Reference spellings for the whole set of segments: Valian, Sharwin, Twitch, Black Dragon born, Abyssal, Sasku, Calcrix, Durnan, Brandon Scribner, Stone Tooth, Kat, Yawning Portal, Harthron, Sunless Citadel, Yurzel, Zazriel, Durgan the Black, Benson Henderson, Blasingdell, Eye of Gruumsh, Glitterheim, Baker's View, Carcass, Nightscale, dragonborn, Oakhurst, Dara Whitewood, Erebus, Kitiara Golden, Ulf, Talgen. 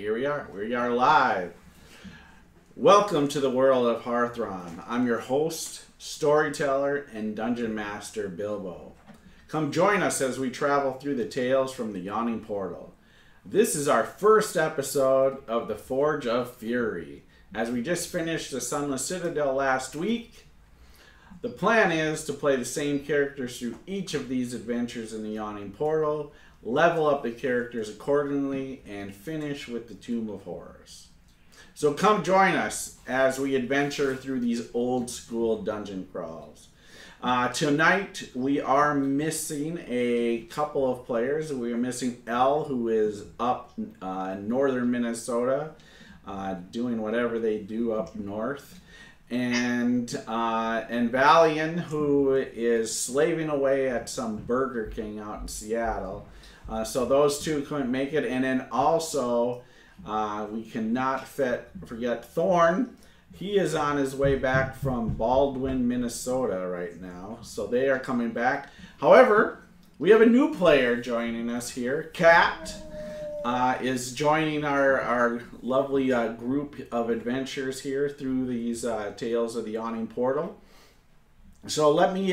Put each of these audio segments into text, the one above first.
here we are. We are live. Welcome to the world of Harthron. I'm your host, storyteller, and dungeon master, Bilbo. Come join us as we travel through the tales from the Yawning Portal. This is our first episode of the Forge of Fury. As we just finished the Sunless Citadel last week, the plan is to play the same characters through each of these adventures in the Yawning Portal, level up the characters accordingly, and finish with the Tomb of Horrors. So come join us as we adventure through these old school dungeon crawls. Tonight we are missing a couple of players. We are missing Elle, who is up in northern Minnesota, doing whatever they do up north. And Valian, who is slaving away at some Burger King out in Seattle. So those two couldn't make it. And then also, we cannot forget Thorn. He is on his way back from Baldwin, Minnesota right now. So they are coming back. However, we have a new player joining us here. Kat is joining our lovely group of adventures here through these Tales of the Yawning Portal. So let me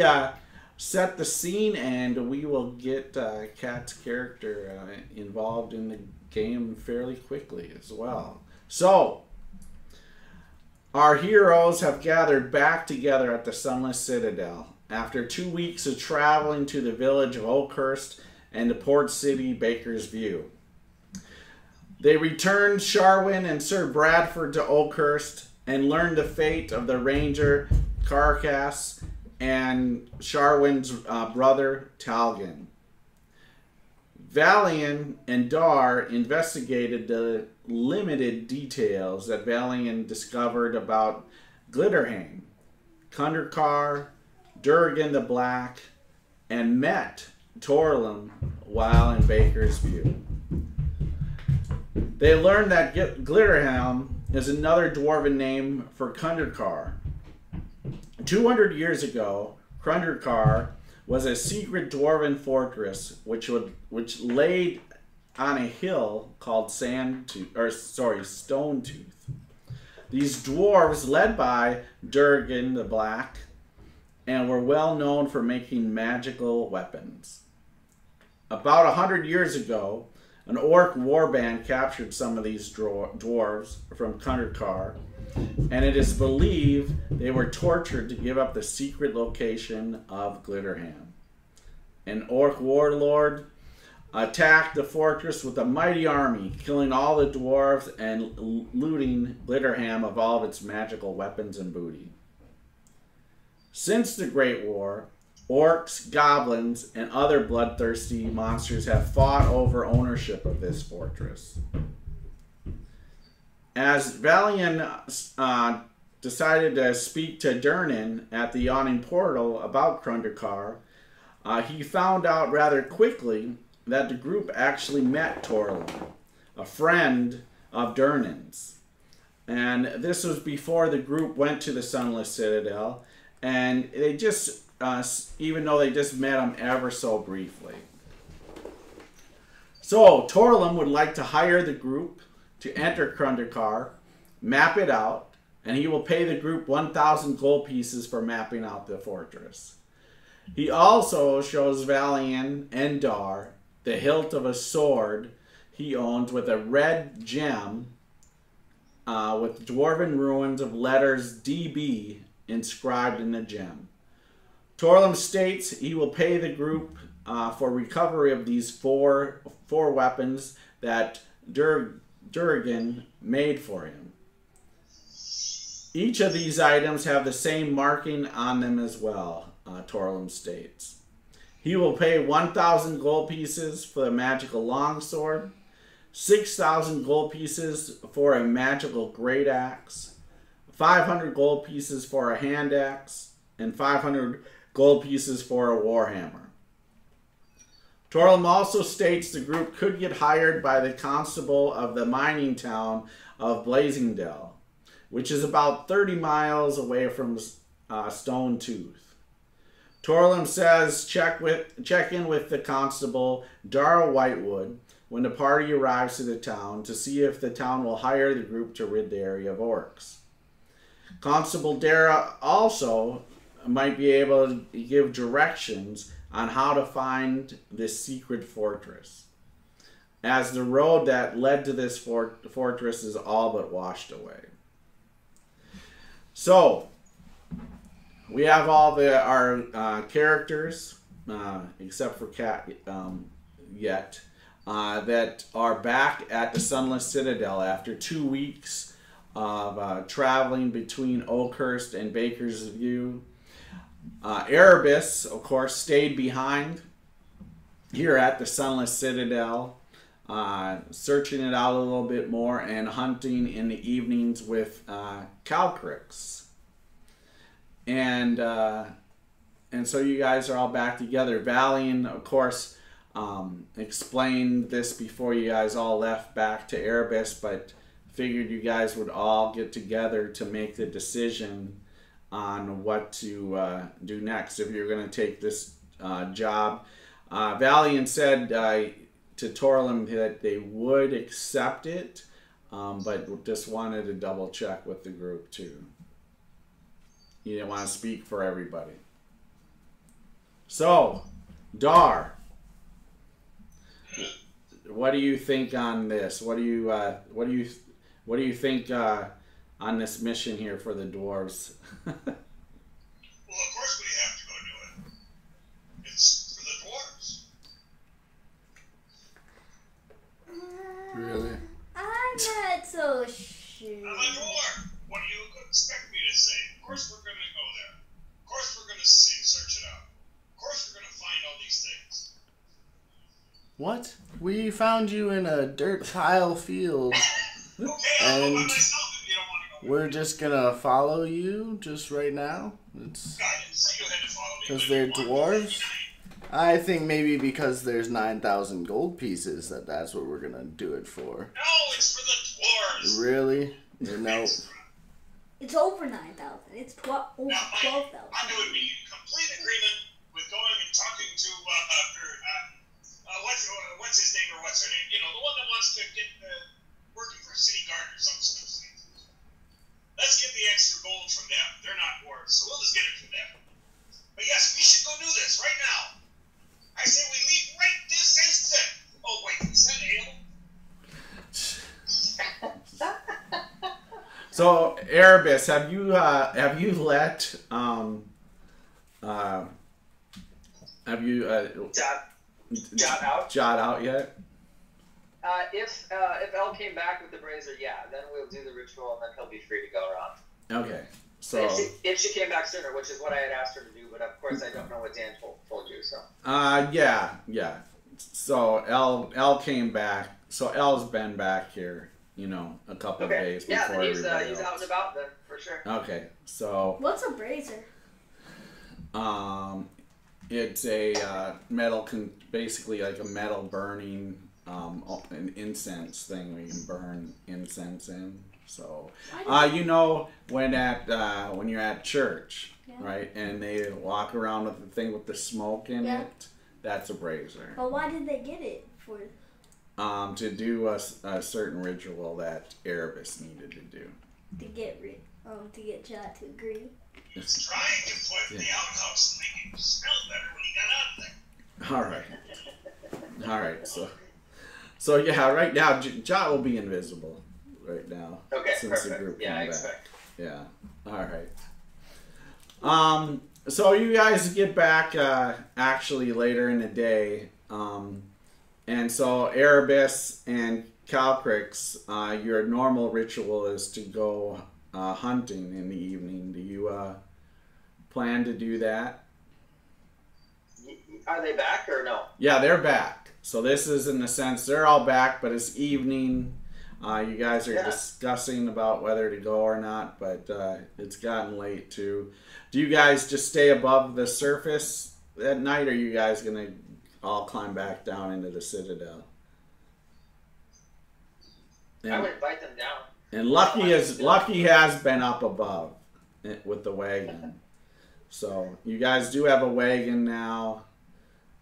set the scene, and we will get Kat's character involved in the game fairly quickly as well. So our heroes have gathered back together at the Sunless Citadel after 2 weeks of traveling to the village of Oakhurst and the port city Baker's View. They returned Sharwin and Sir Bradford to Oakhurst and learned the fate of the ranger, Carcass, and Sharwin's brother, Talgen. Valian and Dar investigated the limited details that Valian discovered about Glitterheim, Khundrukar, Durgan the Black, and met Torlin while in Baker's View. They learned that Glitterheim is another dwarven name for Khundrukar. 200 years ago, Khundrukar was a secret dwarven fortress which laid on a hill called Stone Tooth. These dwarves, led by Durgan the Black, and were well known for making magical weapons. About 100 years ago, an orc warband captured some of these dwarves from Khundrukar, and it is believed they were tortured to give up the secret location of Glitterheim. An orc warlord attacked the fortress with a mighty army, killing all the dwarves and looting Glitterheim of all of its magical weapons and booty. Since the Great War, orcs, goblins, and other bloodthirsty monsters have fought over ownership of this fortress. As Valian decided to speak to Durnan at the Yawning Portal about Khundrukar, he found out rather quickly that the group actually met Torlin, a friend of Durnan's. And this was before the group went to the Sunless Citadel, and they just even though they just met him ever so briefly. So Torlin would like to hire the group to enter Khundrukar, map it out, and he will pay the group 1,000 gold pieces for mapping out the fortress. He also shows Valian and Dar the hilt of a sword he owns with a red gem with dwarven ruins of letters DB inscribed in the gem. Torlin states he will pay the group for recovery of these four weapons that Durgan made for him. Each of these items have the same marking on them as well, Torlin states. He will pay 1,000 gold pieces for the magical longsword, 6,000 gold pieces for a magical great axe, 500 gold pieces for a hand axe, and 500 gold pieces for a warhammer. Torlin also states the group could get hired by the constable of the mining town of Blasingdell, which is about 30 miles away from Stone Tooth. Torlin says check in with the constable, Dara Whitewood, when the party arrives to the town to see if the town will hire the group to rid the area of orcs. Constable Dara also might be able to give directions on how to find this secret fortress, as the road that led to this fortress is all but washed away. So, we have all our characters, except for Cat yet, that are back at the Sunless Citadel after 2 weeks of traveling between Oakhurst and Baker's View. Erebus, of course, stayed behind here at the Sunless Citadel, searching it out a little bit more and hunting in the evenings with Calcrix. And so you guys are all back together. Valian, of course, explained this before you guys all left back to Erebus, but figured you guys would all get together to make the decision on what to do next if you're going to take this job. Valian said to Torlin that they would accept it, but just wanted to double check with the group too. You didn't want to speak for everybody. So, Dar, what do you think on this? What do you think on this mission here for the dwarves? Well, of course we have to go do it. It's for the dwarves. Really? I'm not so sure. I'm a dwarf. What do you expect me to say? Of course we're going to go there. Of course we're going to search it out. Of course we're going to find all these things. What? We found you in a dirt pile field. Okay, and myself if you don't want to go there. We're just going to follow you just right now? It's... I didn't say you had to follow me. Because they're dwarves? I think maybe because there's 9,000 gold pieces that's what we're going to do it for. No, it's for the dwarves. Really? No. It's over 9,000. It's over 12,000. I'm doing me in complete agreement with going and talking to what's his name or what's her name? You know, the one that wants to get working for City Guard or some sort of thing. Let's get the extra gold from them. They're not dwarves, so we'll just get it from them. But yes, we should go do this right now. I say we leave right this instant. Oh wait, is that ale? So Erebus, have you let Jot out? Jot out yet? If El came back with the brazier, yeah, then we'll do the ritual and then he'll be free to go around. Okay. So if she came back sooner, which is what I had asked her to do, but of course I don't know what Dan told you. So. Yeah. So El came back. So El's been back here, you know, a couple of days before he's out and about then, for sure. Okay, so... What's a brazier? It's a metal, basically like a metal burning, an incense thing where you can burn incense in. So, you know, when you're at church, right, and they walk around with the thing with the smoke in it, that's a brazier. But why did they get it for... to do a certain ritual that Erebus needed to do. To get Jot to agree. He's trying to put the outhouse and make it smell better when he got out of there. All right. All right. So yeah, right now, Jot will be invisible right now. Okay, since perfect. The group came back. Expect. Yeah. All right. So you guys get back, actually later in the day, and so Erebus and Calcrix, your normal ritual is to go hunting in the evening. Do you plan to do that? Are they back or no? Yeah, they're back. So this is in the sense they're all back, but it's evening. You guys are discussing about whether to go or not, but it's gotten late too. Do you guys just stay above the surface at night, or are you guys going to... I'll climb back down into the Citadel. And, I would invite them down. And Lucky has been up above with the wagon. So you guys do have a wagon now,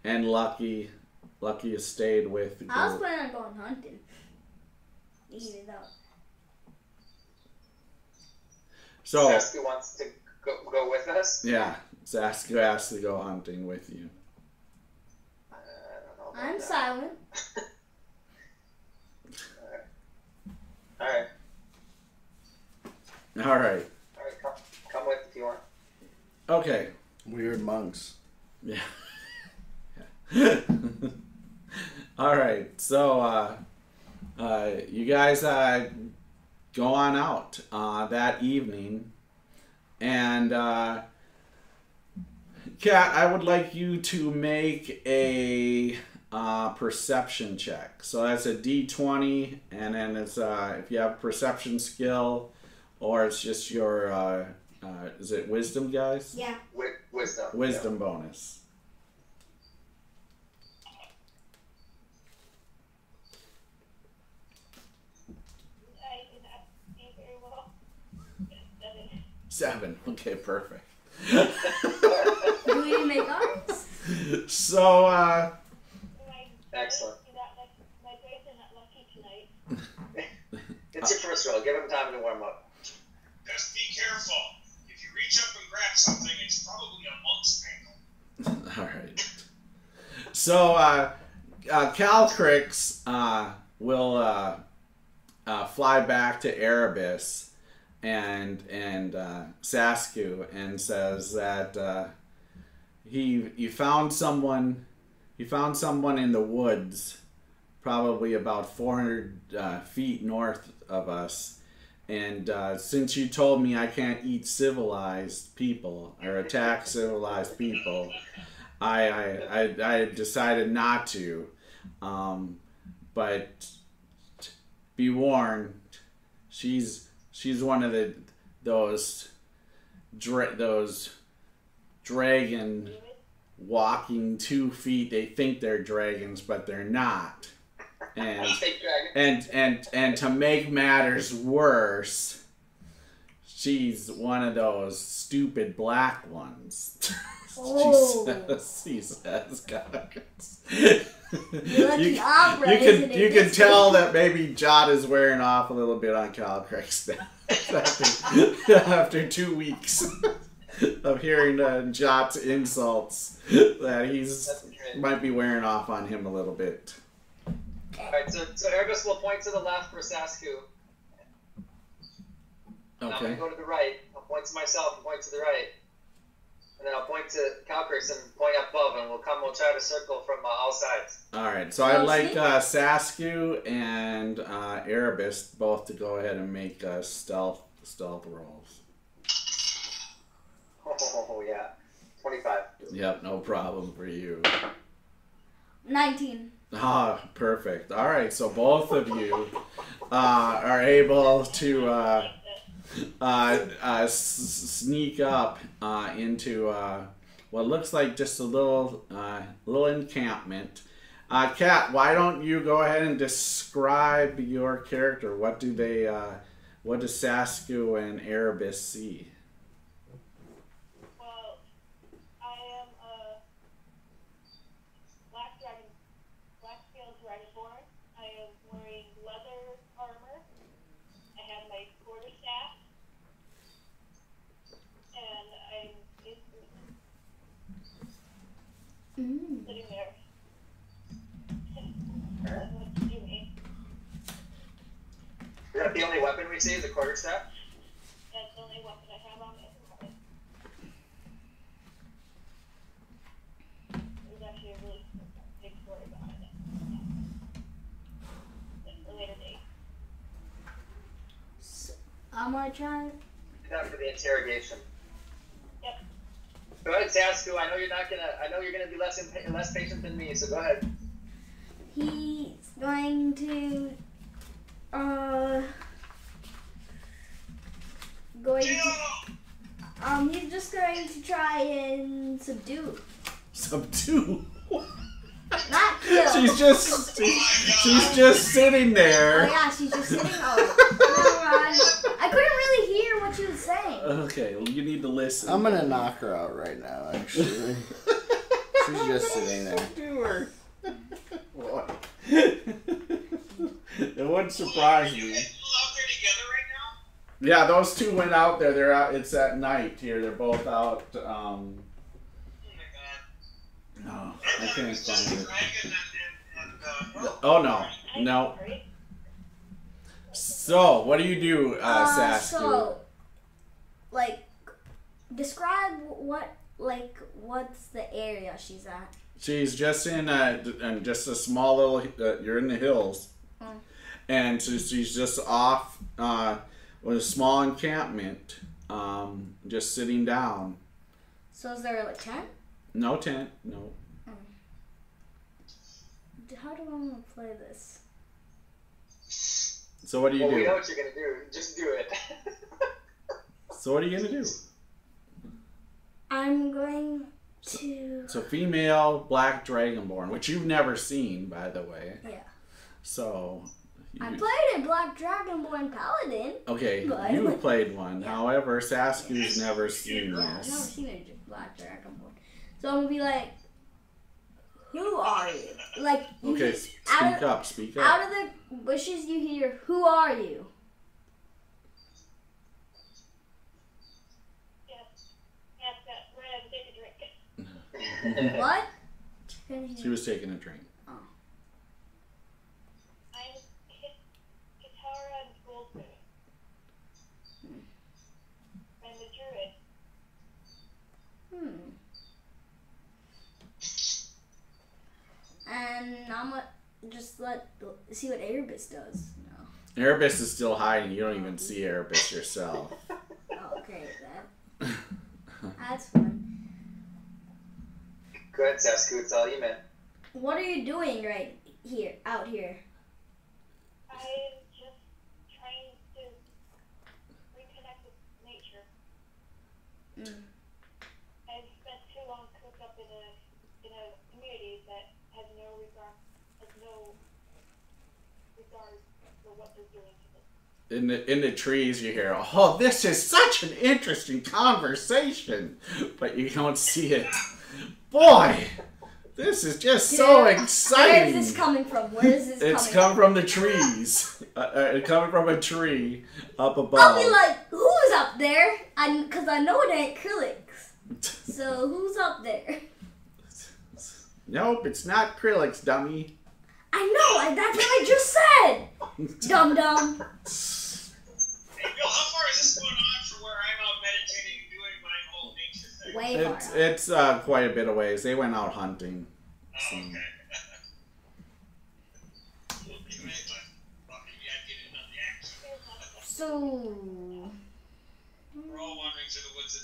and Lucky. Lucky you stayed with... I was planning on going hunting. Eat it up. So... Saskia wants to go with us? Yeah. Saskia has to go hunting with you. I don't know I'm that. Silent. Alright. Alright. Alright, come with if you want. Okay. Weird monks. Yeah. Alright, so you guys go on out that evening, and Kat, I would like you to make a perception check. So that's a D20, and then it's if you have a perception skill, or it's just your is it wisdom, guys? Yeah. Wisdom yeah. Bonus. Seven. Okay, perfect. Do we make ours? So, excellent. My brain's not lucky tonight. It's your first roll. Give him time to warm up. Just be careful. If you reach up and grab something, it's probably a monk's handle. All right. So, Calcrix will fly back to Erebus and Saskia and says that he found someone in the woods, probably about 400 feet north of us, and since you told me I can't eat civilized people or attack civilized people, I decided not to, but be warned, she's one of those dragon walking 2 feet. They think they're dragons, but they're not. And to make matters worse, she's one of those stupid black ones. Oh. She says, God. You can tell that maybe Jot is wearing off a little bit on Calcrix after 2 weeks of hearing Jot's insults, that might be wearing off on him a little bit. All right, so Erebus will point to the left for Saskia. Okay. I'm gonna go to the right. I'll point to myself and point to the right. And then I'll point to Calcrix and point up above, and we'll try to circle from all sides. All right, so I'd like Saskia and Erebus both to go ahead and make stealth rolls. Oh, yeah. 25. Yep, no problem for you. 19. Ah, perfect. All right, so both of you are able to... sneak up into what looks like just a little encampment. Kat, why don't you go ahead and describe your character? What do they? What does Saskia and Erebus see? Well, I am a black-scaled dragonborn. I am wearing leather armor. I have my quarterstaff. Sitting there. Is that the only weapon we see, the quarterstaff? That's the only weapon I have on me at the moment. There's actually a really big story behind it. At a later date. So, I'm gonna try. That for the interrogation. Yep. Go ahead, Saskia. I know you're gonna be less patient than me. So go ahead. He's going to he's just going to try and subdue. Subdue. Not kill. She's just sitting there. Oh yeah, she's just sitting. I couldn't really hear what she was saying. Okay, well you need to listen. I'm gonna knock her out right now. Actually, she's just sitting there. It wouldn't surprise me. Are you guys still out there together right now? Yeah, those two went out there. They're out. It's at night here. They're both out. Oh my god. No, I can't find it. Oh no, no. So, what do you do, Sass? So, like, describe what's the area she's at. She's just in just a small little. You're in the hills, and so she's just off with a small encampment, just sitting down. So is there a tent? No tent, no. How do I want to play this? So what do you do? We know what you're gonna do. Just do it. So what are you gonna do? I'm going. So female black dragonborn, which you've never seen, by the way. Yeah. So. I played a black dragonborn paladin. Okay, you played one. Yeah. However, Sasku's never seen this. Yeah, I've never seen a black dragonborn. So I'm gonna be like, "Who are you?" Like. Okay. Speak up. Out of the bushes, you hear, "Who are you?" What? She was taking a drink. Oh. I'm Kitiara Golden. I'm a druid. And I'm gonna just see what Erebus does. No. Erebus is still hiding. You don't even see Erebus yourself. Okay, that's fun. Go ahead, Sasku. It's all you, man. What are you doing right here, out here? I'm just trying to reconnect with nature. I've spent too long cooped up in a community that has no regard for what they're doing to this. In the trees, you hear, "Oh, this is such an interesting conversation," but you don't see it. Boy, this is just so exciting. Where is this coming from? Where is this coming from? It's come from the trees. It's coming from a tree up above. I'll be like, who's up there? Because I know it ain't Krillix. So who's up there? Nope, it's not Krillix, dummy. I know, that's what I just said. Dum-dum. Hey, Bill, how far is this going on from where I'm out meditating? It's quite a bit of ways. They went out hunting. So. Oh, okay. So we're all wandering to the woods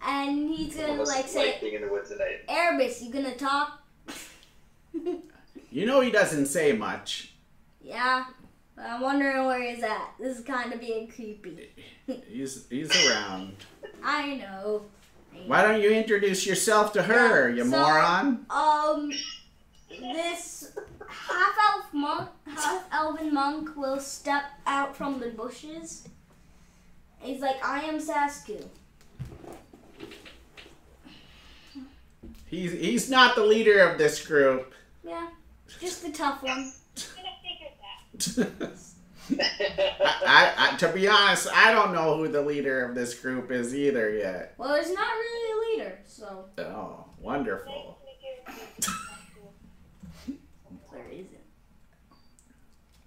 at night. And he's gonna say, "Being in the woods at night, Erebus, you gonna talk?" You know he doesn't say much. Yeah. I'm wondering where he's at. This is kind of being creepy. He's around. I know. Why don't you introduce yourself to her, you moron? This half-elven monk will step out from the bushes. He's like, "I am Sasku." He's not the leader of this group. Yeah, just the tough one. I to be honest, I don't know who the leader of this group is either yet. Well, there's not really a leader, so. Oh, wonderful. There isn't.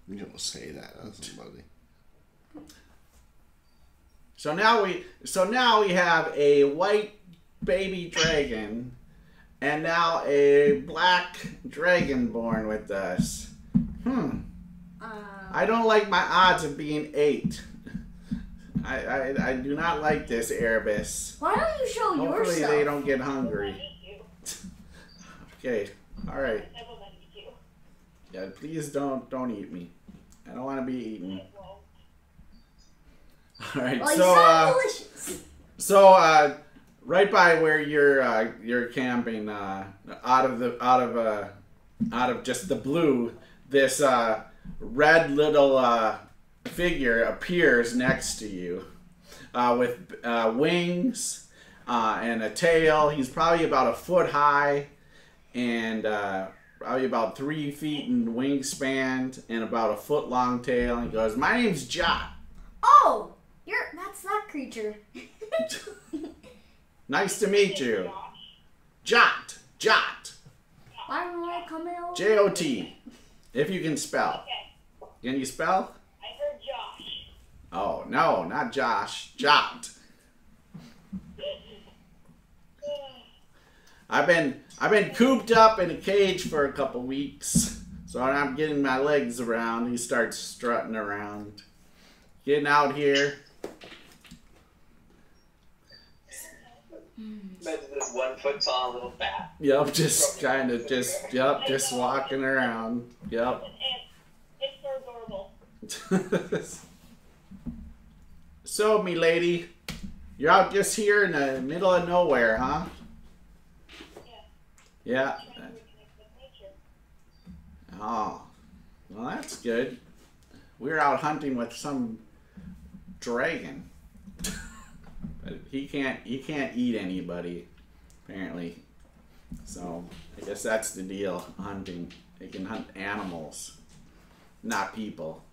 You don't say that, that's somebody. So now we have a white baby dragon, and now a black dragonborn with us. I don't like my odds of being 8. I do not like this, Erebus. Why don't you show yourself? Hopefully they don't get hungry. Okay, all right. Yeah, please don't eat me. I don't want to be eaten. All right, well, so delicious. Right by where you're camping, out of just the blue, this red little figure appears next to you with wings and a tail. He's probably about a foot high, and probably about 3 feet in wingspan and about a foot long tail. And he goes, "My name's Jot." Oh, that's that creature. Nice to meet you, Jot. Jot. Why don't I come out? J-O-T. If you can spell. Okay. Can you spell? I heard Josh. Oh, no, not Josh. Jot. I've been cooped up in a cage for a couple weeks, so I'm getting my legs around. He starts strutting around. Getting out here. Imagine this 1 foot tall little bat. Yep, just kind of just, yep, just walking around. Yep. It's so adorable. So, me lady, you're out just here in the middle of nowhere, huh? Yeah. Yeah. Oh, well, that's good. We're out hunting with some dragon. He can't eat anybody, apparently. So I guess that's the deal. Hunting, it can hunt animals, not people,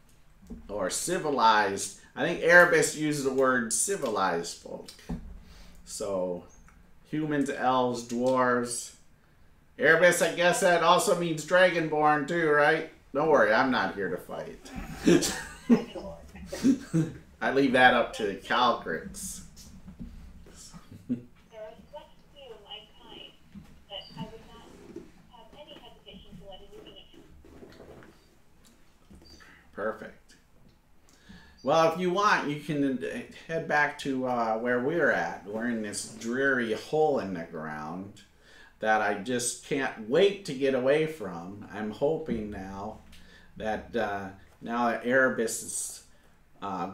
or civilized. I think Erebus uses the word civilized folk. So humans, elves, dwarves. Erebus, I guess that also means dragonborn too, right? Don't worry, I'm not here to fight. I leave that up to the Calgrix. Perfect. Well, if you want, you can head back to where we're at. We're in this dreary hole in the ground that I just can't wait to get away from. I'm hoping now that now that Erebus's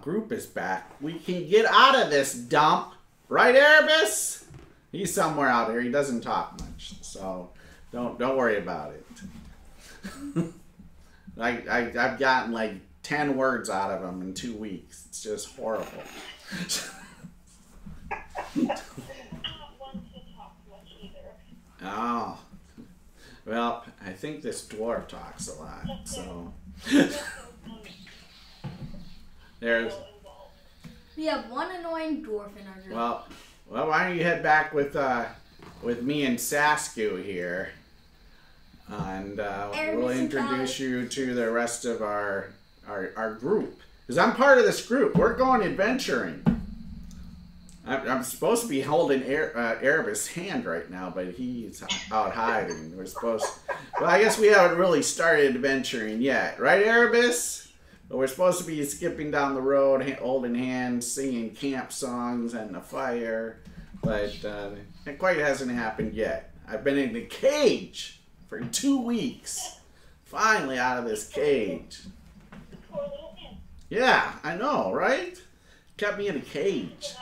group is back, we can get out of this dump. Right, Erebus? He's somewhere out here. He doesn't talk much, so don't worry about it. I've gotten like 10 words out of him in 2 weeks. It's just horrible. I don't want to talk much either. Oh. Well, I think this dwarf talks a lot, so. There's. We have one annoying dwarf in our group. Well, why don't you head back with me and Sasku here? And we'll introduce you to the rest of our group. Because I'm part of this group. We're going adventuring. I'm supposed to be holding Erebus' hand right now, but he's out hiding. We're supposed to, well, I guess we haven't really started adventuring yet. Right, Erebus? But we're supposed to be skipping down the road, holding hands, singing camp songs and the fire. But it quite hasn't happened yet. I've been in the cage. For 2 weeks, finally out of this cage. Yeah, I know, right? Kept me in a cage.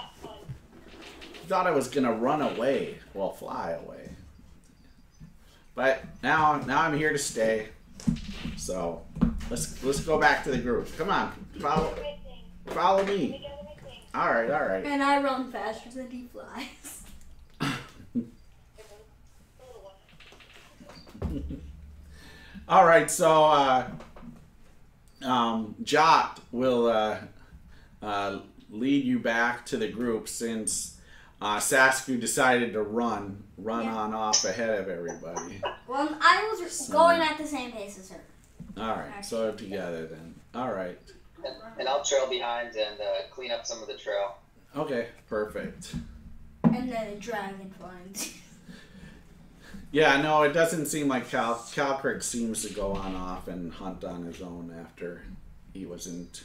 Thought I was gonna run away, well, fly away. But now I'm here to stay. So let's go back to the group. Come on, follow me. All right. And I run faster than he flies. All right, so Jot will lead you back to the group since Sasku decided to run on off ahead of everybody. Well, I was going at the same pace as her. All right, actually, so together then. All right. And I'll trail behind and clean up some of the trail. Okay, perfect. And then drive in front. Yeah, no, it doesn't seem like Calcric seems to go on off and hunt on his own after he wasn't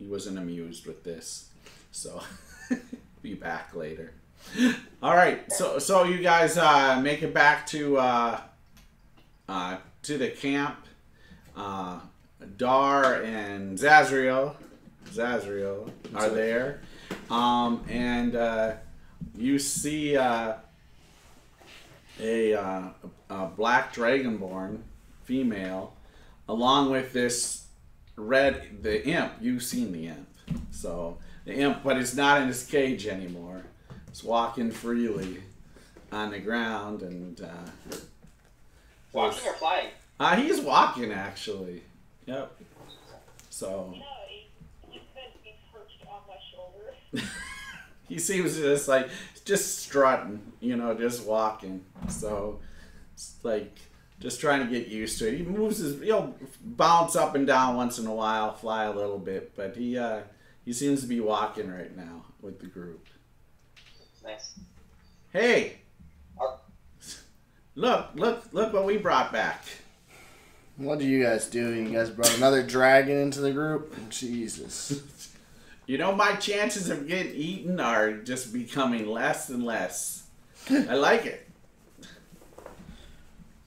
amused with this. So be back later. All right, so you guys make it back to the camp. Dar and Zazriel are there, and you see. A black dragonborn female, along with this the imp. You've seen the imp. So the imp, but it's not in his cage anymore. It's walking freely on the ground, and Walking or flying? He's walking, actually. Yep. So. You know, he's meant to be perched on my shoulder. He seems just like, just strutting, you know, just walking. So, it's like, just trying to get used to it. He moves his, he'll bounce up and down once in a while, fly a little bit, but he seems to be walking right now with the group. Nice. Hey! Look what we brought back. What do you guys do? You guys brought another dragon into the group? Jesus. You know, my chances of getting eaten are just becoming less and less. I like it.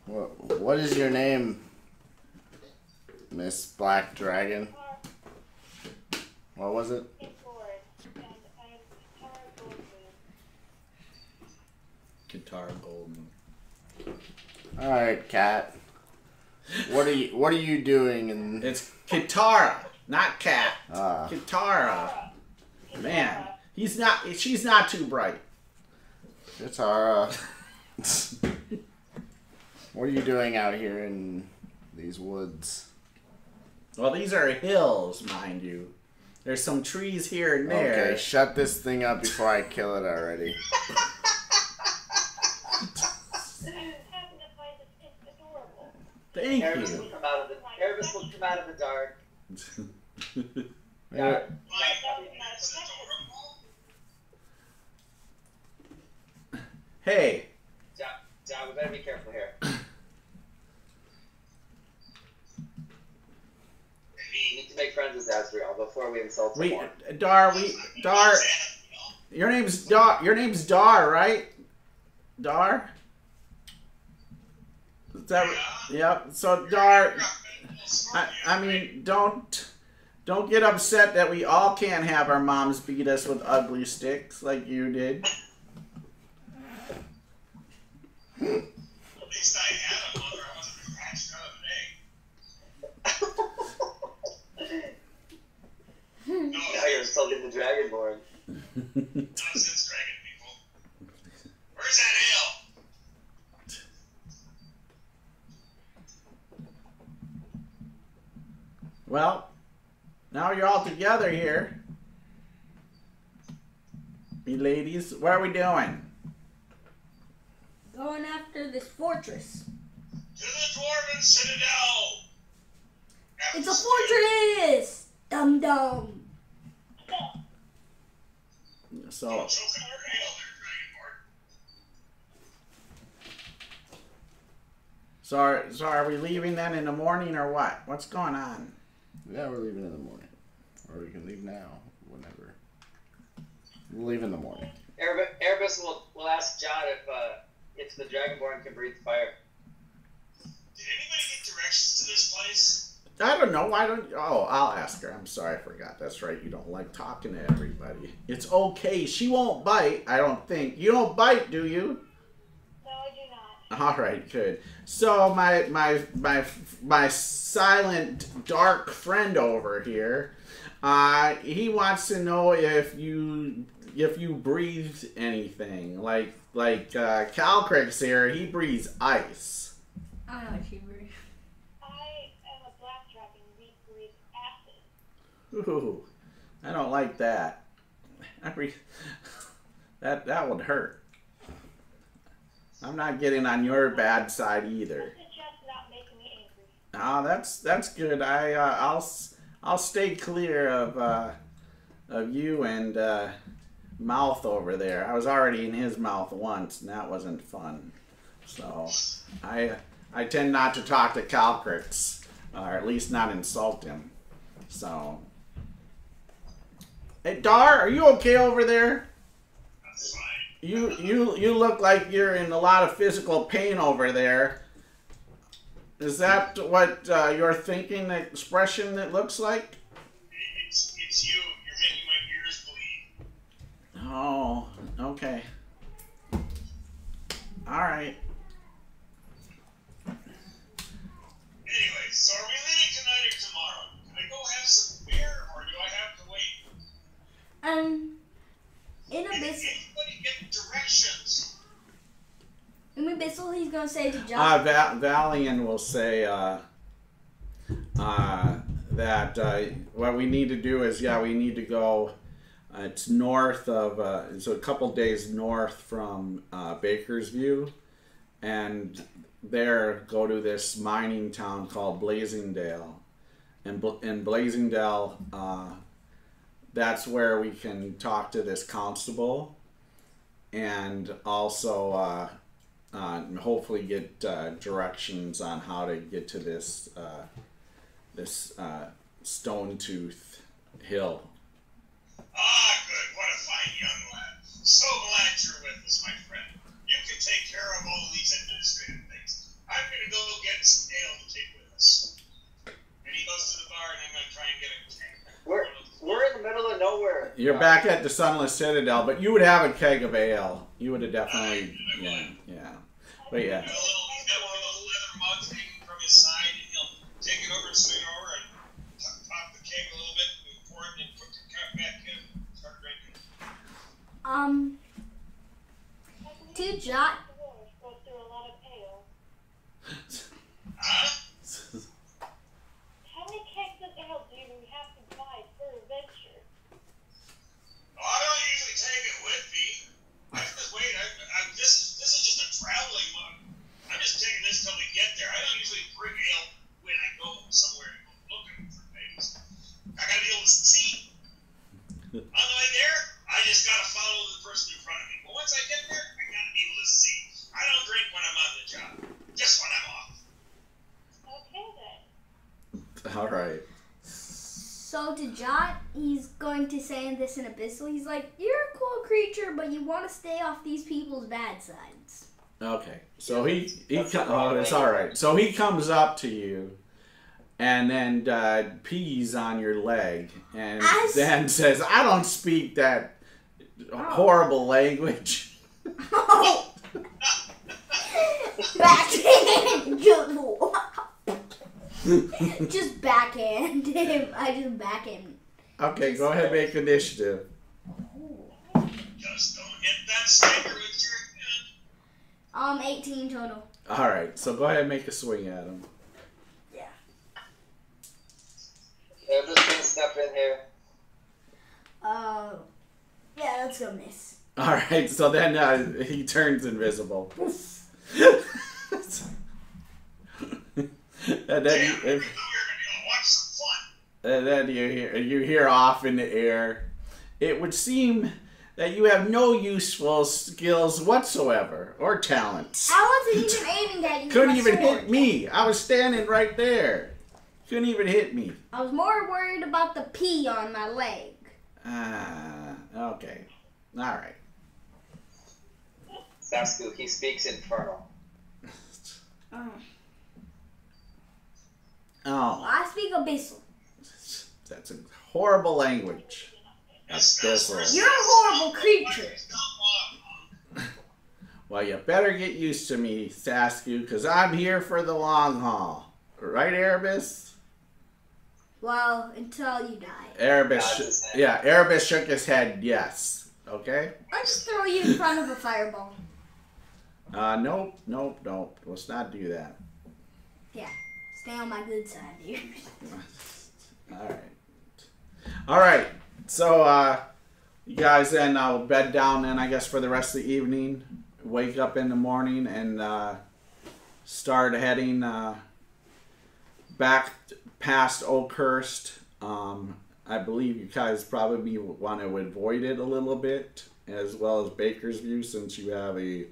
What is your name, Miss Black Dragon? What was it? Kitiara Golden. All right, Cat. What are you doing? And it's Kitiara, not Cat. Kitiara. Man, he's not. She's not too bright. Kitiara. What are you doing out here in these woods? Well, these are hills, mind you. There's some trees here and there. Okay, shut this thing up before I kill it already. Thank Erebus you. Erebus will come out of the dark. Yeah. Hey. John, we better be careful here. We need to make friends with Azriel before we insult him more. Dar. Your name's Dar, right? Dar? Yep. So Dar, I mean, don't get upset that we all can't have our moms beat us with ugly sticks like you did. At least I had a mother. I wasn't crashed out of an egg. No, you're still getting the dragonborn. Nonsense, dragon people. Where's that ale? Well, now you're all together here. You ladies, what are we doing? Going after this fortress. To the Dwarven Citadel! It's a fortress! Dum-dum. So... So are we leaving then in the morning or what? What's going on? Yeah, we're leaving in the morning. Or we can leave now, whenever. We'll leave in the morning. Erebus will ask John if the Dragonborn can breathe fire. Did anybody get directions to this place? I don't know. I'll ask her. I'm sorry, I forgot. That's right. You don't like talking to everybody. It's okay. She won't bite, I don't think. You don't bite, do you? All right, good. So my silent dark friend over here, he wants to know if you breathe anything like Calcrick's here. He breathes ice. I don't know if you breathe. I am a black dragon. We breathe acid. Ooh, I don't like that. I breathe. That would hurt. I'm not getting on your bad side either. I suggest not making me angry. Ah, that's good. I'll stay clear of you and mouth over there. I was already in his mouth once, and that wasn't fun. So I tend not to talk to Calcrick's, or at least not insult him. So, hey Dar, are you okay over there? That's fine. You look like you're in a lot of physical pain over there. Is that what your thinking expression that looks like? It's you. You're making my ears bleed. Oh, okay. All right. Anyway, so are we leaving tonight or tomorrow? Can I go have some beer, or do I have to wait? In Abyssal, he's gonna Someone say to John. Valian will say that what we need to do is, yeah, we need to go. It's north of, so a couple days north from Baker's View, and there go to this mining town called Blasingdell, and in Blasingdell, that's where we can talk to this constable, and also hopefully get directions on how to get to this Stone Tooth hill. Ah, good. What a fine young lad. So glad you're with us, my friend. You can take care of all these administrative things. I'm going to go get some ale to take with us. And he goes to the bar, and I'm going to try and get a keg. We're in the middle of nowhere. You're back at the Sunless Citadel, but you would have a keg of ale. You would have definitely... Yeah. But yeah. He'll get one of those leather mugs hanging from his side, and he'll take it over to Sunor and pop the keg a little bit, and pour it in. To John. How many kegs of ale do we have to buy for an adventure? Oh, I don't usually take it with me. I just wait. This is just a traveling mug. I'm just taking this till we get there. I don't usually bring ale when I go somewhere looking for things. I gotta be able to see. On the way there, I just gotta follow the person in front of me. But once I get there, I gotta be able to see. I don't drink when I'm on the job, just when I'm off. Okay then. All right. So to John, he's going to say in this in Abyssal, he's like, "You're a cool creature, but you want to stay off these people's bad sides." Okay. So that's all right. So he comes up to you. And then pees on your leg, and then says, "I don't speak that horrible language." Oh. Backhand! Just backhand him. I just backhand him. Okay, go ahead, make initiative. Just don't hit that sticker with your hand. 18 total. All right, so go ahead and make a swing at him. Yeah, I'm just gonna step in here. Yeah, that's gonna miss. All right, so then he turns invisible. And then you hear off in the air. It would seem that you have no useful skills whatsoever or talents. I wasn't even aiming at you. Couldn't even hit me. I was standing right there. Couldn't even hit me. I was more worried about the pee on my leg. Okay. All right. Sasku, he speaks Infernal. Well, I speak Abyssal. That's a horrible language. Abyssal. You're a horrible creature. Well, you better get used to me, Sasku, because I'm here for the long haul. Right, Erebus? Well, until you die. Erebus shook his head, yes. Okay? I'll just throw you in front of a fireball. Nope. Let's not do that. Yeah. Stay on my good side here. Alright. Alright. So, you guys then will bed down then, I guess, for the rest of the evening. Wake up in the morning and, start heading, back past Oakhurst. I believe you guys probably want to avoid it a little bit, as well as Baker's View, since you have a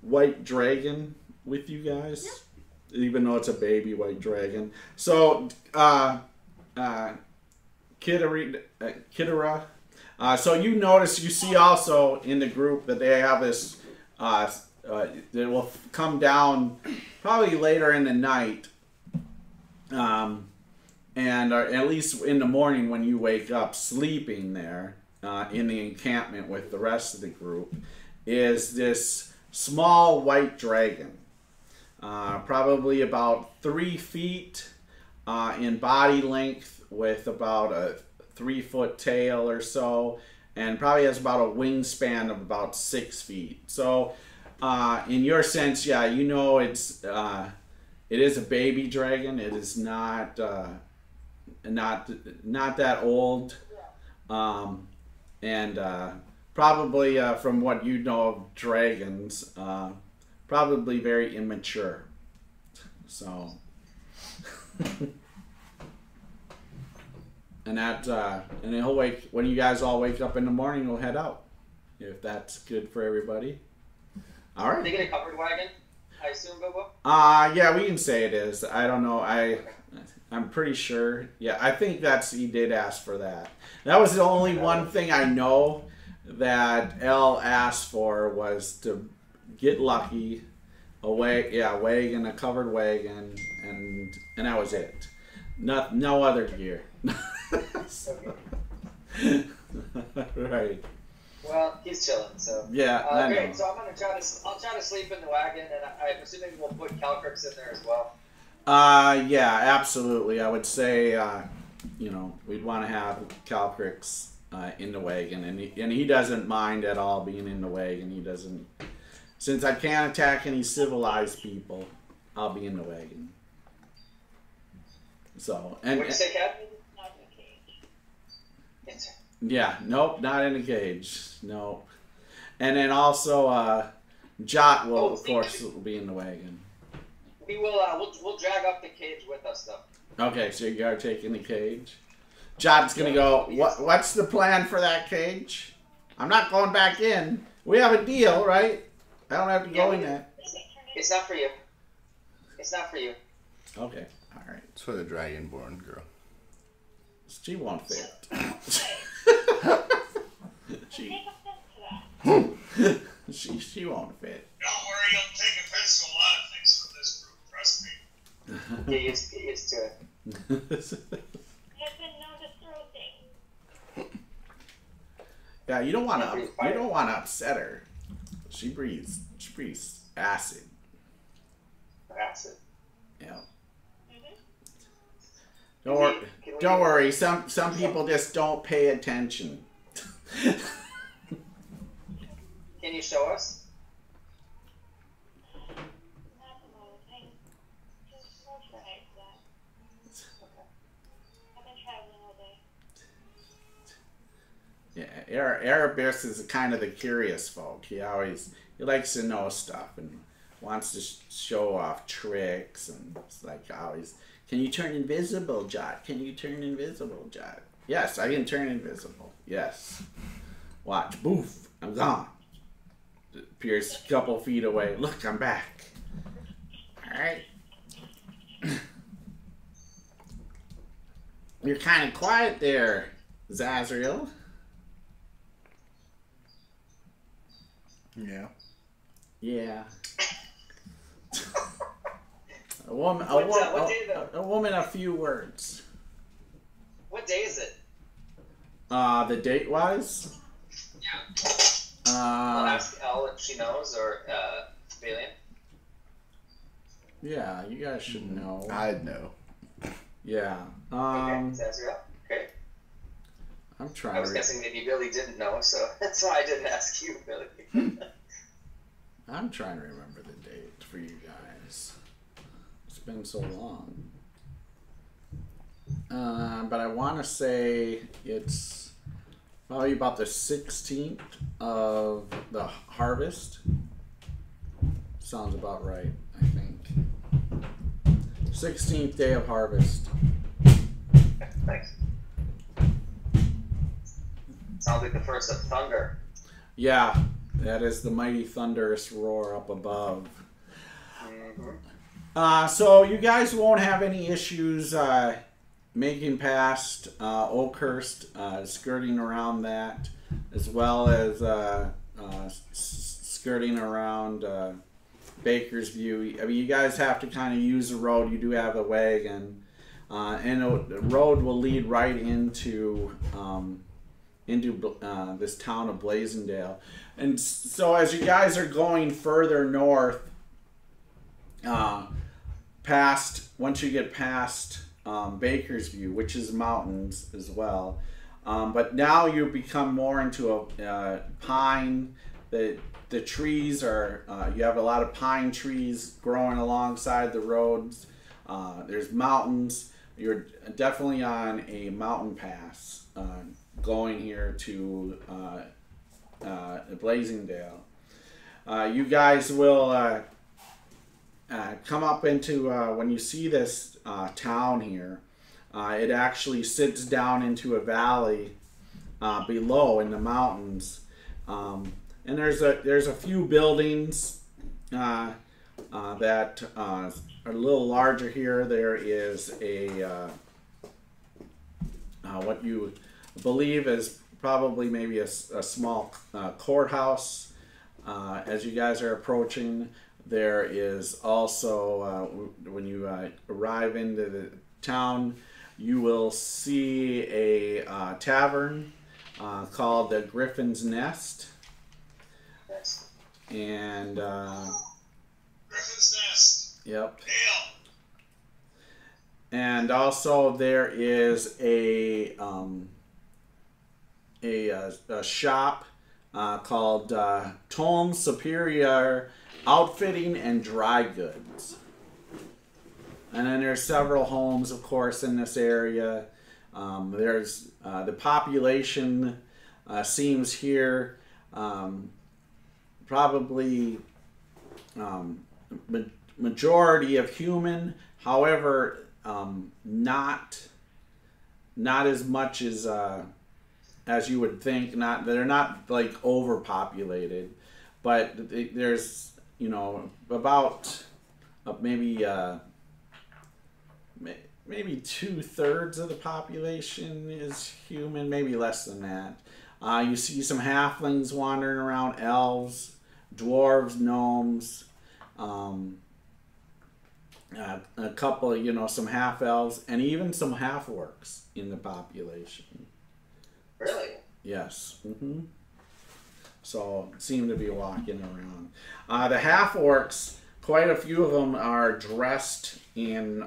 white dragon with you guys. Yep. Even though it's a baby white dragon. So, Kitiara. So you notice, you see also in the group that they have this, that will come down probably later in the night. And at least in the morning when you wake up, sleeping there in the encampment with the rest of the group, is this small white dragon, probably about 3 feet in body length, with about a 3-foot tail or so, and probably has about a wingspan of about 6 feet. So In your sense, yeah, you know it's it is a baby dragon. It is not not that old, and probably from what you know of dragons, probably very immature. So, and he'll wake when you guys all wake up in the morning. We'll head out if that's good for everybody. All right. They get a covered wagon, I assume, Bobo? Yeah, we can say it is. I don't know. I'm pretty sure. Yeah, I think he did ask for that. That was the only one thing I know that Elle asked for was to get lucky, a wagon, a covered wagon, and that was it. No other gear. So, right. Well, he's chilling, so yeah. Great. So I'm gonna I'll try to sleep in the wagon, and I'm assuming we'll put Calcrips in there as well. Yeah, absolutely. I would say, you know, we'd want to have Calcrips in the wagon, and he doesn't mind at all being in the wagon. He doesn't. Since I can't attack any civilized people, I'll be in the wagon. So and what did you say, Captain? Not in a cage. Yes, sir. Yeah, nope, not in a cage. Nope. And then also Jot will of course be in the wagon. We will we'll drag up the cage with us though. Okay, so you are taking the cage. Jot's gonna go, what's the plan for that cage? I'm not going back in. We have a deal, right? I don't have to go in there. It's not for you. It's not for you. Okay. Alright. It's for the dragonborn girl. She won't fit. she won't fit. Don't worry, you'll take offense to a lot of things from this group, trust me. Yeah, get used to it. I've been known to throw things. Yeah, you don't want to upset her. She breathes acid. Acid. Yeah. Don't worry. Some people just don't pay attention. Can you show us? I've been traveling all day. Yeah, Erebus is kind of the curious folk. He likes to know stuff and wants to show off tricks and it's like always. Can you turn invisible, Jot? Can you turn invisible, Jot? Yes, I can turn invisible. Yes. Watch. Boof. I'm gone. Appears a couple feet away. Look, I'm back. All right. You're kind of quiet there, Zazriel. Yeah. Yeah. A woman, a few words. What day is it? The date wise? Yeah. I'll ask Elle if she knows, or Valiant. Yeah, you guys should know. I'd know. Yeah. Okay, Zazriel. Great. I'm trying. I was guessing maybe Billy didn't know, so that's why I didn't ask you, Billy. I'm trying to remember the date for you guys. Been so long, but I want to say it's probably about the 16th of the harvest. Sounds about right, I think. 16th day of harvest. Thanks. Sounds like the first of thunder. Yeah, that is the mighty thunderous roar up above. Mm-hmm. So you guys won't have any issues making past Oakhurst, skirting around that, as well as skirting around Baker's View. I mean, you guys have to kind of use the road. You do have a wagon, and the road will lead right into this town of Blasingdell. And so as you guys are going further north, once you get past Baker's View, which is mountains as well, but now you become more into a pine The trees are, you have a lot of pine trees growing alongside the roads. There's mountains. You're definitely on a mountain pass going here to Blasingdell. You guys will come up into, when you see this town here, it actually sits down into a valley below in the mountains. And there's a few buildings that are a little larger here. There is a what you believe is probably maybe a small courthouse. As you guys are approaching, there is also when you arrive into the town, you will see a tavern called the Griffin's Nest. And Griffin's Nest. Yep. Damn. And also there is a shop called Tom Superior Outfitting and Dry Goods. And then there's several homes, of course, in this area. There's the population seems here. Probably majority of human, however, not as much as you would think. Not they're not like overpopulated, but there's, you know, about maybe 2/3 of the population is human, maybe less than that. You see some halflings wandering around, elves, dwarves, gnomes, a couple, you know, some half elves, and even some half orcs in the population. Really? Yes. Mm-hmm. So seem to be walking around. The half orcs, quite a few of them are dressed in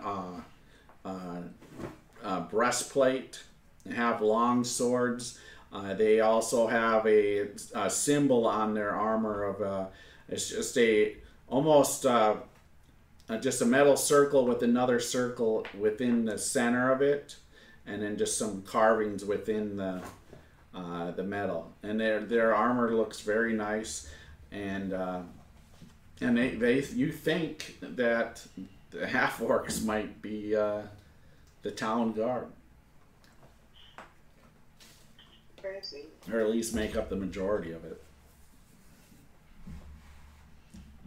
breastplate and have long swords. They also have a symbol on their armor of it's just just a metal circle with another circle within the center of it, and then just some carvings within the metal. And their armor looks very nice, and they you think that the half orcs might be the town guard. Or at least make up the majority of it.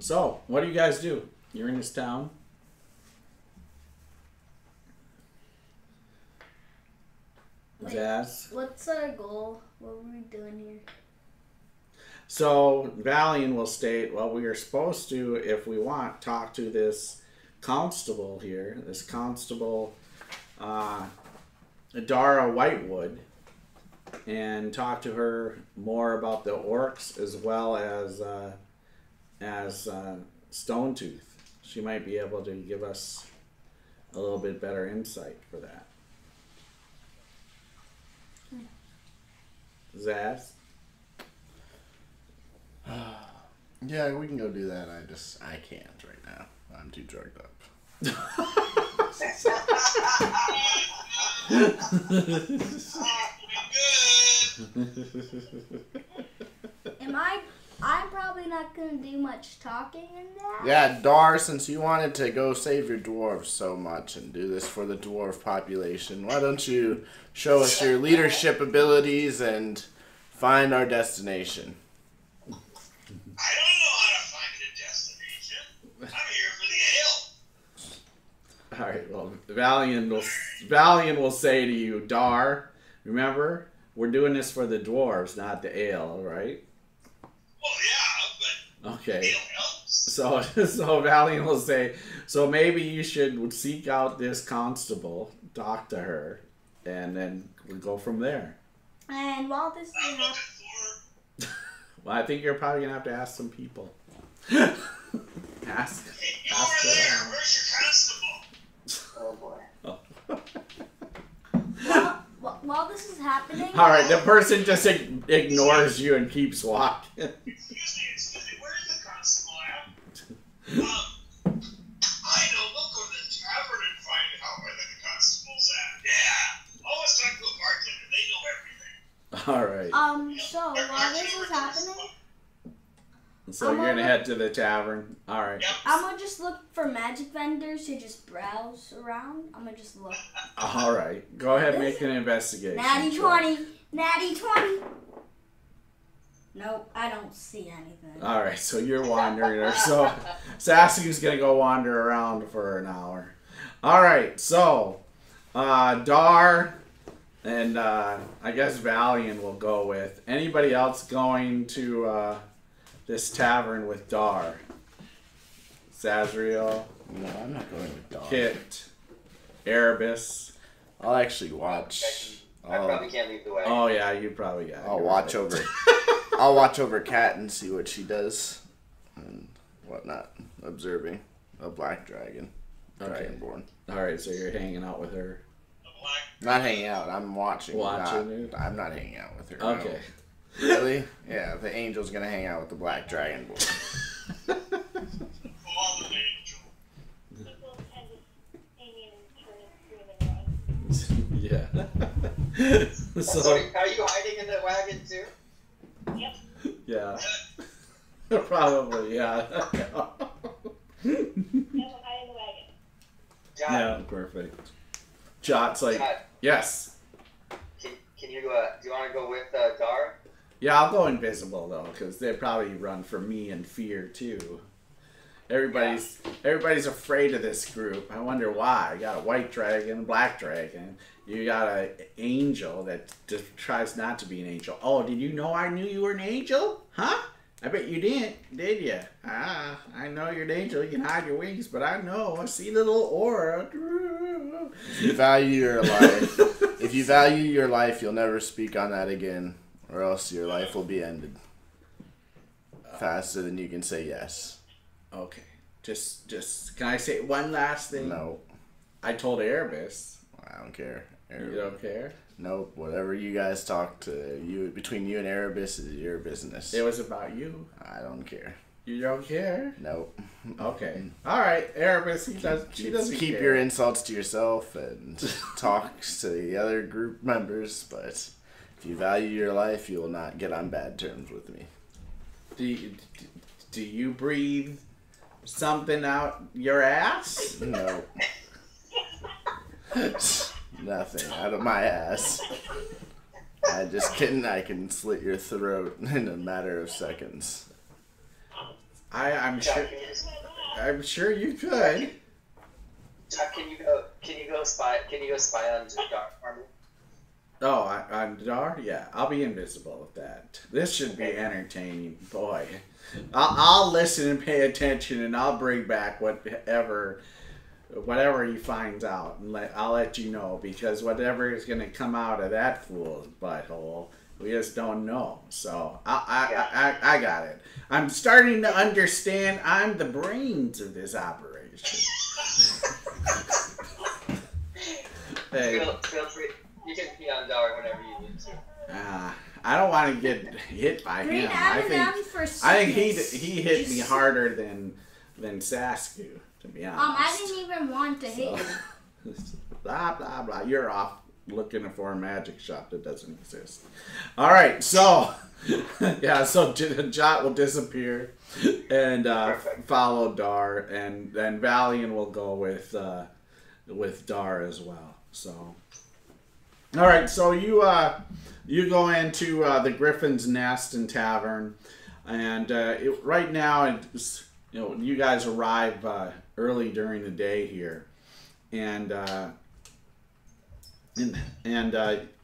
So, what do you guys do? You're in this town. Wait, Zaz? What's our goal? What are we doing here? So, Valian will state, well, we are supposed to, if we want, talk to this constable here. This constable, Dara Whitewood. And talk to her more about the orcs as well as Stone Tooth. She might be able to give us a little bit better insight for that. Zaz? Yeah, we can go do that. I can't right now. I'm too drugged up. Am I? I'm probably not going to do much talking in that. Yeah, Dar, since you wanted to go save your dwarves so much and do this for the dwarf population, why don't you show us your leadership abilities and find our destination? I don't know how to find a destination. I'm here for the ale. All right. Well, Valiant will say to you, Dar, remember, we're doing this for the dwarves, not the ale, right? Well, yeah, but okay. Ale helps. So Valiant will say, so maybe you should seek out this constable, talk to her, and then we'll go from there. And while this is happening, well, I think you're probably gonna have to ask some people. Ask there. Where's your constable? Oh boy. Oh. Well, while this is happening... Alright, the person just ignores you and keeps walking. Excuse So while this is happening, so you're gonna head to the tavern. All right. Yep. I'm gonna just look for magic vendors who just browse around. I'm gonna just look. All right. Go ahead and make an investigation. Natty 20. Natty 20. Nope, I don't see anything. All right, so you're wandering there. So Sasuke's gonna go wander around for an hour. All right, so Dar and I guess Valiant will go with. Anybody else going to? This tavern with Dar. Sazriel. No, I'm not going with Dar. Kit. Erebus. I'll actually watch. I probably can't lead the way. Oh yeah, you probably got it. I'll watch over. I'll watch over Kat and see what she does and whatnot. Observing a black dragon. Okay. Dragonborn. All right, so you're hanging out with her. Not hanging out. I'm watching. Watching. I'm not hanging out with her. Okay. No. Really? Yeah, the angel's gonna hang out with the black dragon boy. Yeah. So, are you hiding in the wagon too? Yep. Yeah. Probably, yeah. I'm hiding in the wagon. Yeah, perfect. Jot's like, yes. Can you do you want to go with Dar? Yeah, I'll go invisible though, because they probably run from me in fear too. Everybody's afraid of this group. I wonder why. You got a white dragon, black dragon. You got an angel that just tries not to be an angel. Oh, did you know I knew you were an angel? Huh? I bet you didn't, did you? Ah, I know you're an angel. You can hide your wings, but I know. I see the little aura. If you value your life, if you value your life, you'll never speak on that again. Or else your life will be ended faster than you can say yes. Okay. Just can I say one last thing? No. I told Erebus. I don't care. Erebus. You don't care? Nope. Whatever you guys talk to you between you and Erebus is your business. It was about you. I don't care. You don't care? Nope. Okay. All right. Erebus, she doesn't care. Keep your insults to yourself and talks to the other group members, but. If you value your life, you will not get on bad terms with me. Do you breathe something out your ass? No. Nothing out of my ass. I'm just kidding. I can slit your throat in a matter of seconds. I'm sure you could. Can you go spy on Dark Army? Oh, I'm Dar? Yeah, I'll be invisible with that. This should be entertaining. Boy. I'll listen and pay attention, and I'll bring back whatever he finds out. And I'll let you know, because whatever is going to come out of that fool's butthole, we just don't know. So, I got it. I'm starting to understand I'm the brains of this operation. Hey. Feel free. You can pee on Dar whenever you need to. I don't want to get hit by him. I think he hit me harder than Sasku, to be honest. I didn't even want to hit you. Blah, blah, blah. You're off looking for a magic shop that doesn't exist. All right, so, yeah, so Jot will disappear and follow Dar, and then Valiant will go with Dar as well, so... All right, so you go into the Griffin's Nest and Tavern, and right now, it's, you guys arrive early during the day here, and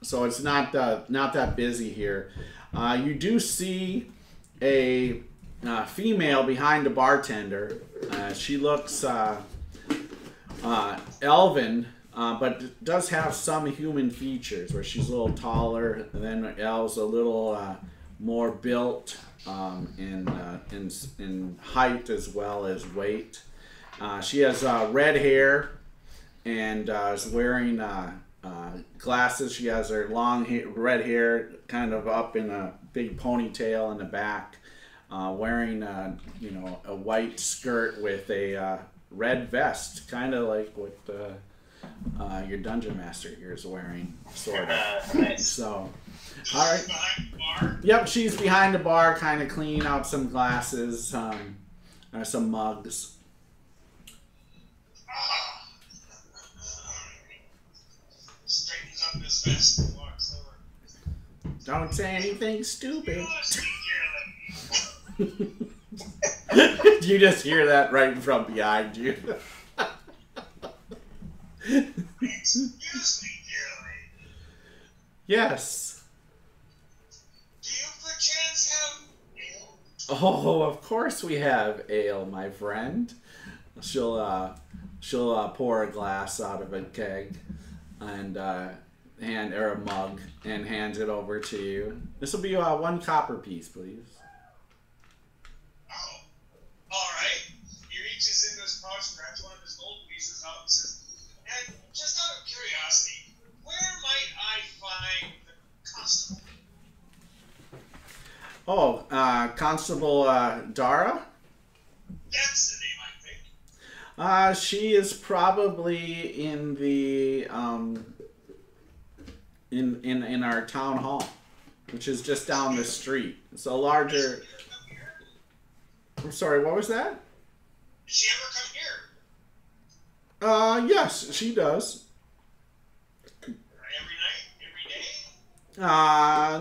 so it's not that busy here. You do see a female behind the bartender. She looks elven. But does have some human features where she's a little taller, and then Elle's a little more built in height as well as weight. She has red hair and is wearing glasses. She has her long red hair kind of up in a big ponytail in the back, wearing a white skirt with a red vest, kind of like what your dungeon master here is wearing, sort of. Nice. So, all right. She's behind the bar? Yep, she's behind the bar, kind of cleaning out some glasses, or some mugs. Straightens up his vest and walks over. Don't say anything stupid. You just hear that right from behind you. Excuse me, dear lady. Yes. Do you perchance have ale? Oh, of course we have ale, my friend. She'll pour a glass out of a keg and a mug and hands it over to you. This will be one copper piece, please. Oh, all right. He reaches in his pouch, grabs one of his gold pieces out, and says, "And just out of curiosity, where might I find the constable?" Oh, Constable Dara? That's the name, I think. She is probably in the in our town hall, which is just down the street. It's a larger. I'm sorry, what was that? Does she ever come here? Yes, she does. Every night?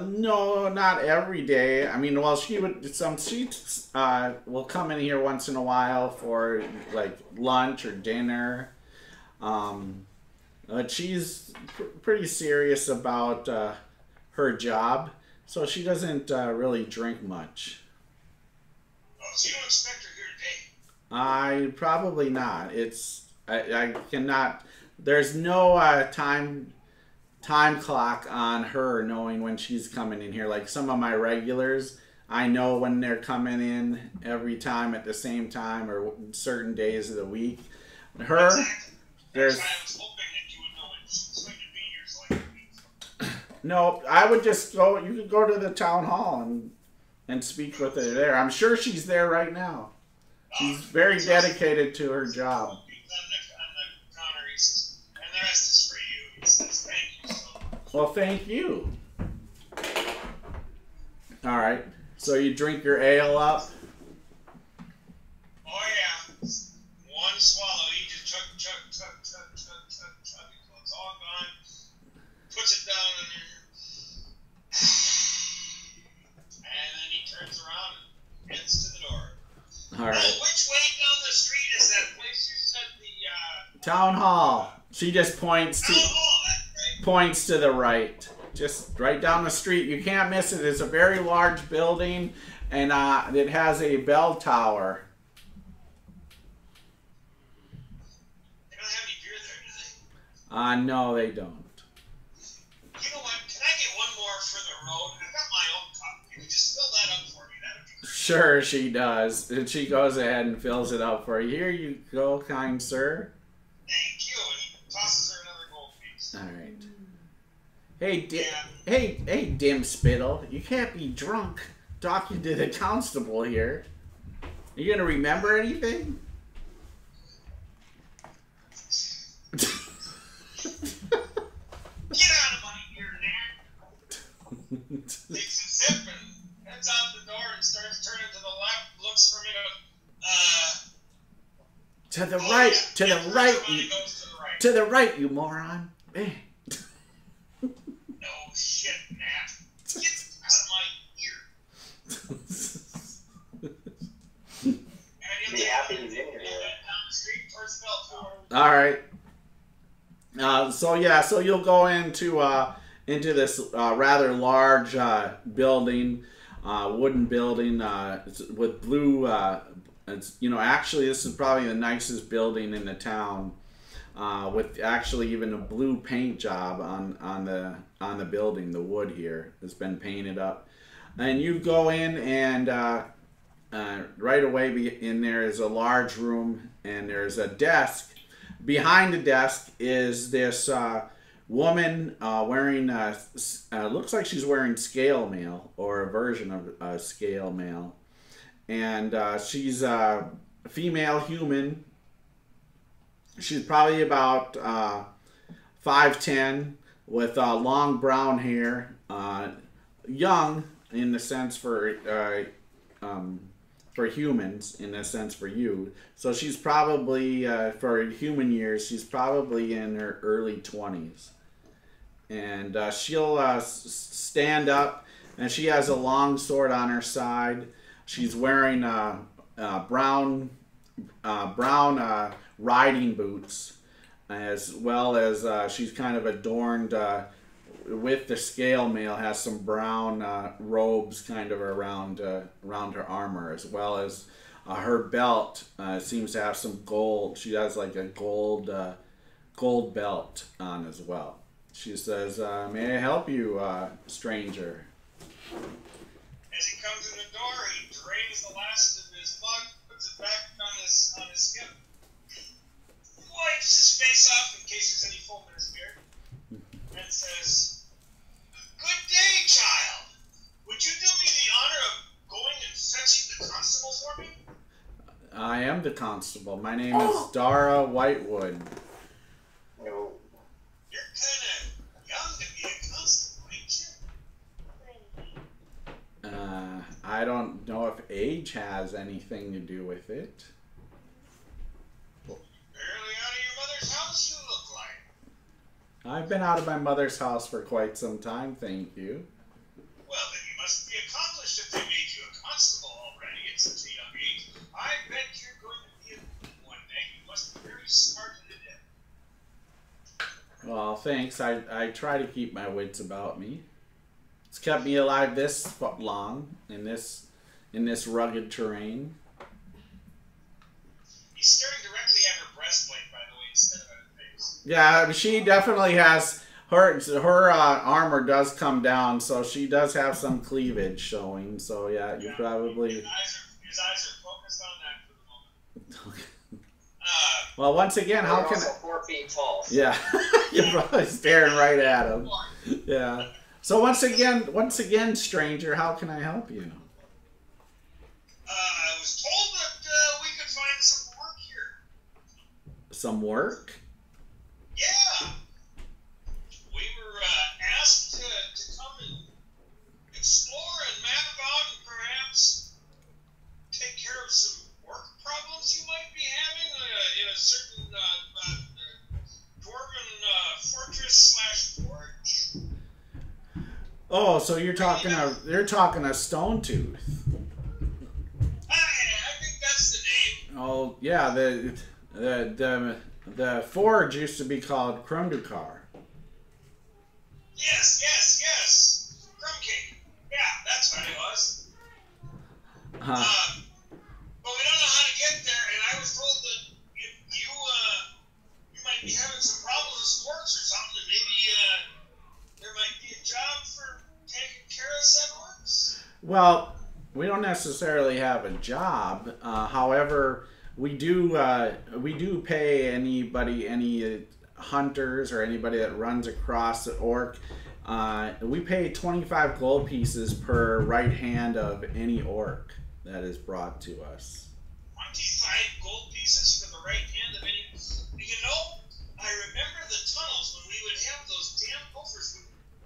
Every day? No, not every day. I mean, well, she would, she will come in here once in a while for, like, lunch or dinner. But she's pretty serious about, her job, so she doesn't, really drink much. Oh, so you don't expect her here today? Probably not. It's... I cannot. There's no time clock on her knowing when she's coming in here. Like some of my regulars, I know when they're coming in every time at the same time or certain days of the week. Her, exactly. There's. I was hoping that you would know it's going to be here. So no, I would just go. You could go to the town hall and speak with her there. I'm sure she's there right now. She's very dedicated to her job. The rest is for you. He says, "Thank you so much." Well, thank you. All right. So you drink your ale up? Oh, yeah. One swallow. You just chug, chug, chug, chug, chug, chug, chug. It's all gone. Puts it down in there. And then he turns around and heads to the door. All right. Well, which way down the street is that place you said the... Town Hall. She just points to the right, just right down the street. You can't miss it. It's a very large building, and it has a bell tower. They don't have any beer there, do they? No, they don't. You know what? Can I get one more for the road? I've got my own cup. Can you just fill that up for me? That would be great. Sure, she does. And she goes ahead and fills it up for you. Here you go, kind sir. Thank you. Tosses her another gold piece. All right. Hey, hey, Dim Spittle! You can't be drunk talking to the constable here. Are you gonna remember anything? Get out of my ear, man! Takes a sip and heads out the door and starts turning to the left. Looks for me to the right. Yeah, to the right. To the right, you moron. Man. No shit, Matt. Get out of my ear. All right. So, yeah, so you'll go into this rather large building, wooden building with blue, it's, you know, actually this is probably the nicest building in the town. With actually even a blue paint job on the building, the wood here has been painted up, and you go in and right away in there is a large room and there's a desk. Behind the desk is this woman wearing looks like she's wearing scale mail or a version of scale mail, and she's a female human. She's probably about 5'10", with long brown hair, young in the sense for humans, in a sense for you. So she's probably, for human years, she's probably in her early 20s. And she'll stand up, and she has a long sword on her side. She's wearing brown riding boots, as well as she's kind of adorned with the scale mail, has some brown robes kind of around her armor, as well as her belt seems to have some gold. She has like a gold belt on as well. She says, "May I help you, stranger?" As he comes in the door, he drains the last of his mug, puts it back on his skin, wipes his face off in case there's any foam in his beard, and says, "Good day, child. Would you do me the honor of going and fetching the constable for me?" I am the constable. My name is Dara Whitewood. No. You're kind of young to be a constable, ain't you? I don't know if age has anything to do with it. I've been out of my mother's house for quite some time, thank you. Well, then you must be accomplished if they made you a constable already at such a young age. I bet you're going to be a one day. You must be very smart in it. Well, thanks. I try to keep my wits about me. It's kept me alive this long in this rugged terrain. He's staring directly at her breastplate, by the way, instead of... Yeah, she definitely has, her armor does come down, so she does have some cleavage showing. So yeah, you probably... His eyes are focused on that for the moment. Well, once again, how can... also 4 feet tall. So. Yeah, you're probably staring right at him. Yeah. So once again, stranger, how can I help you? I was told that we could find some work here. Some work? Yeah, we were asked to come and explore and map out and perhaps take care of some work problems you might be having in a certain dwarven fortress/forge. Oh, so you're talking a Stone Tooth. I think that's the name. Oh yeah, The forge used to be called Khundrukar. Yes. Crumking. Yeah, that's what it was. But we don't know how to get there, and I was told that you might be having some problems with sports or something, and maybe there might be a job for taking care of said works. Well, we don't necessarily have a job. However, we do pay anybody, any hunters or anybody that runs across the orc. We pay 25 gold pieces per right hand of any orc that is brought to us. 25 gold pieces for the right hand of any... You know, I remember the tunnels when we would have those damn gophers who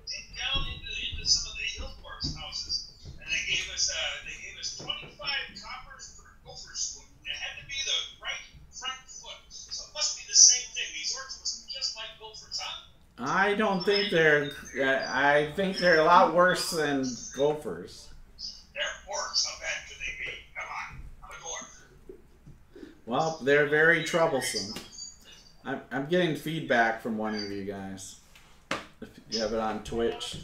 dig down into some of the hill dwarves' houses, and they gave us 25 coppers per gopher's foot. It had to be the right front foot, so it must be the same thing. These orcs must be just like gophers, huh? I don't think they're... I think they're a lot worse than gophers. They're orcs, how bad could they be? Come on, I'm a dwarf. Well, they're very troublesome. I'm getting feedback from one of you guys. If you have it on Twitch.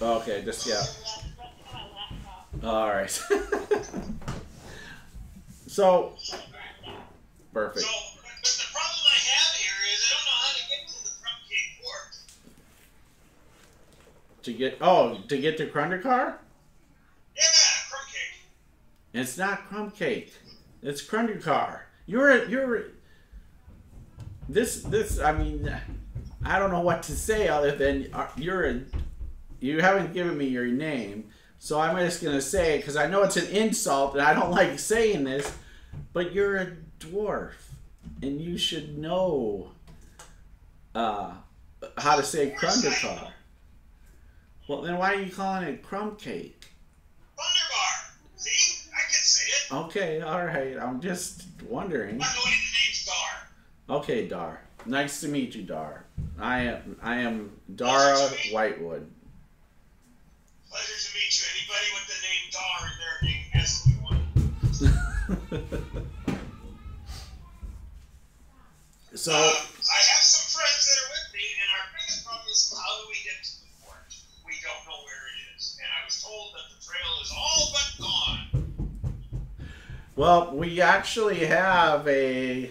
Okay, just, yeah. Alright. So, perfect. So, but the problem I have here is I don't know how to get to the Crumcake Fort. To get to Khundrukar? Yeah, Crumcake. It's not Crumcake. It's Khundrukar. You're I mean, I don't know what to say other than you haven't given me your name, so I'm just gonna say, because I know it's an insult and I don't like saying this. But you're a dwarf, and you should know how to say Khundrukar. Well, then why are you calling it crumb cake? Khundrukar. See? I can say it. Okay, alright. I'm just wondering. I'm going to name Dar. Okay, Dar. Nice to meet you, Dar. I am Dara Whitewood. Pleasure to meet you. Anybody with the name Dar in their name has what we want. So I have some friends that are with me, and our biggest problem is how do we get to the fort? We don't know where it is, and I was told that the trail is all but gone. Well, we actually have a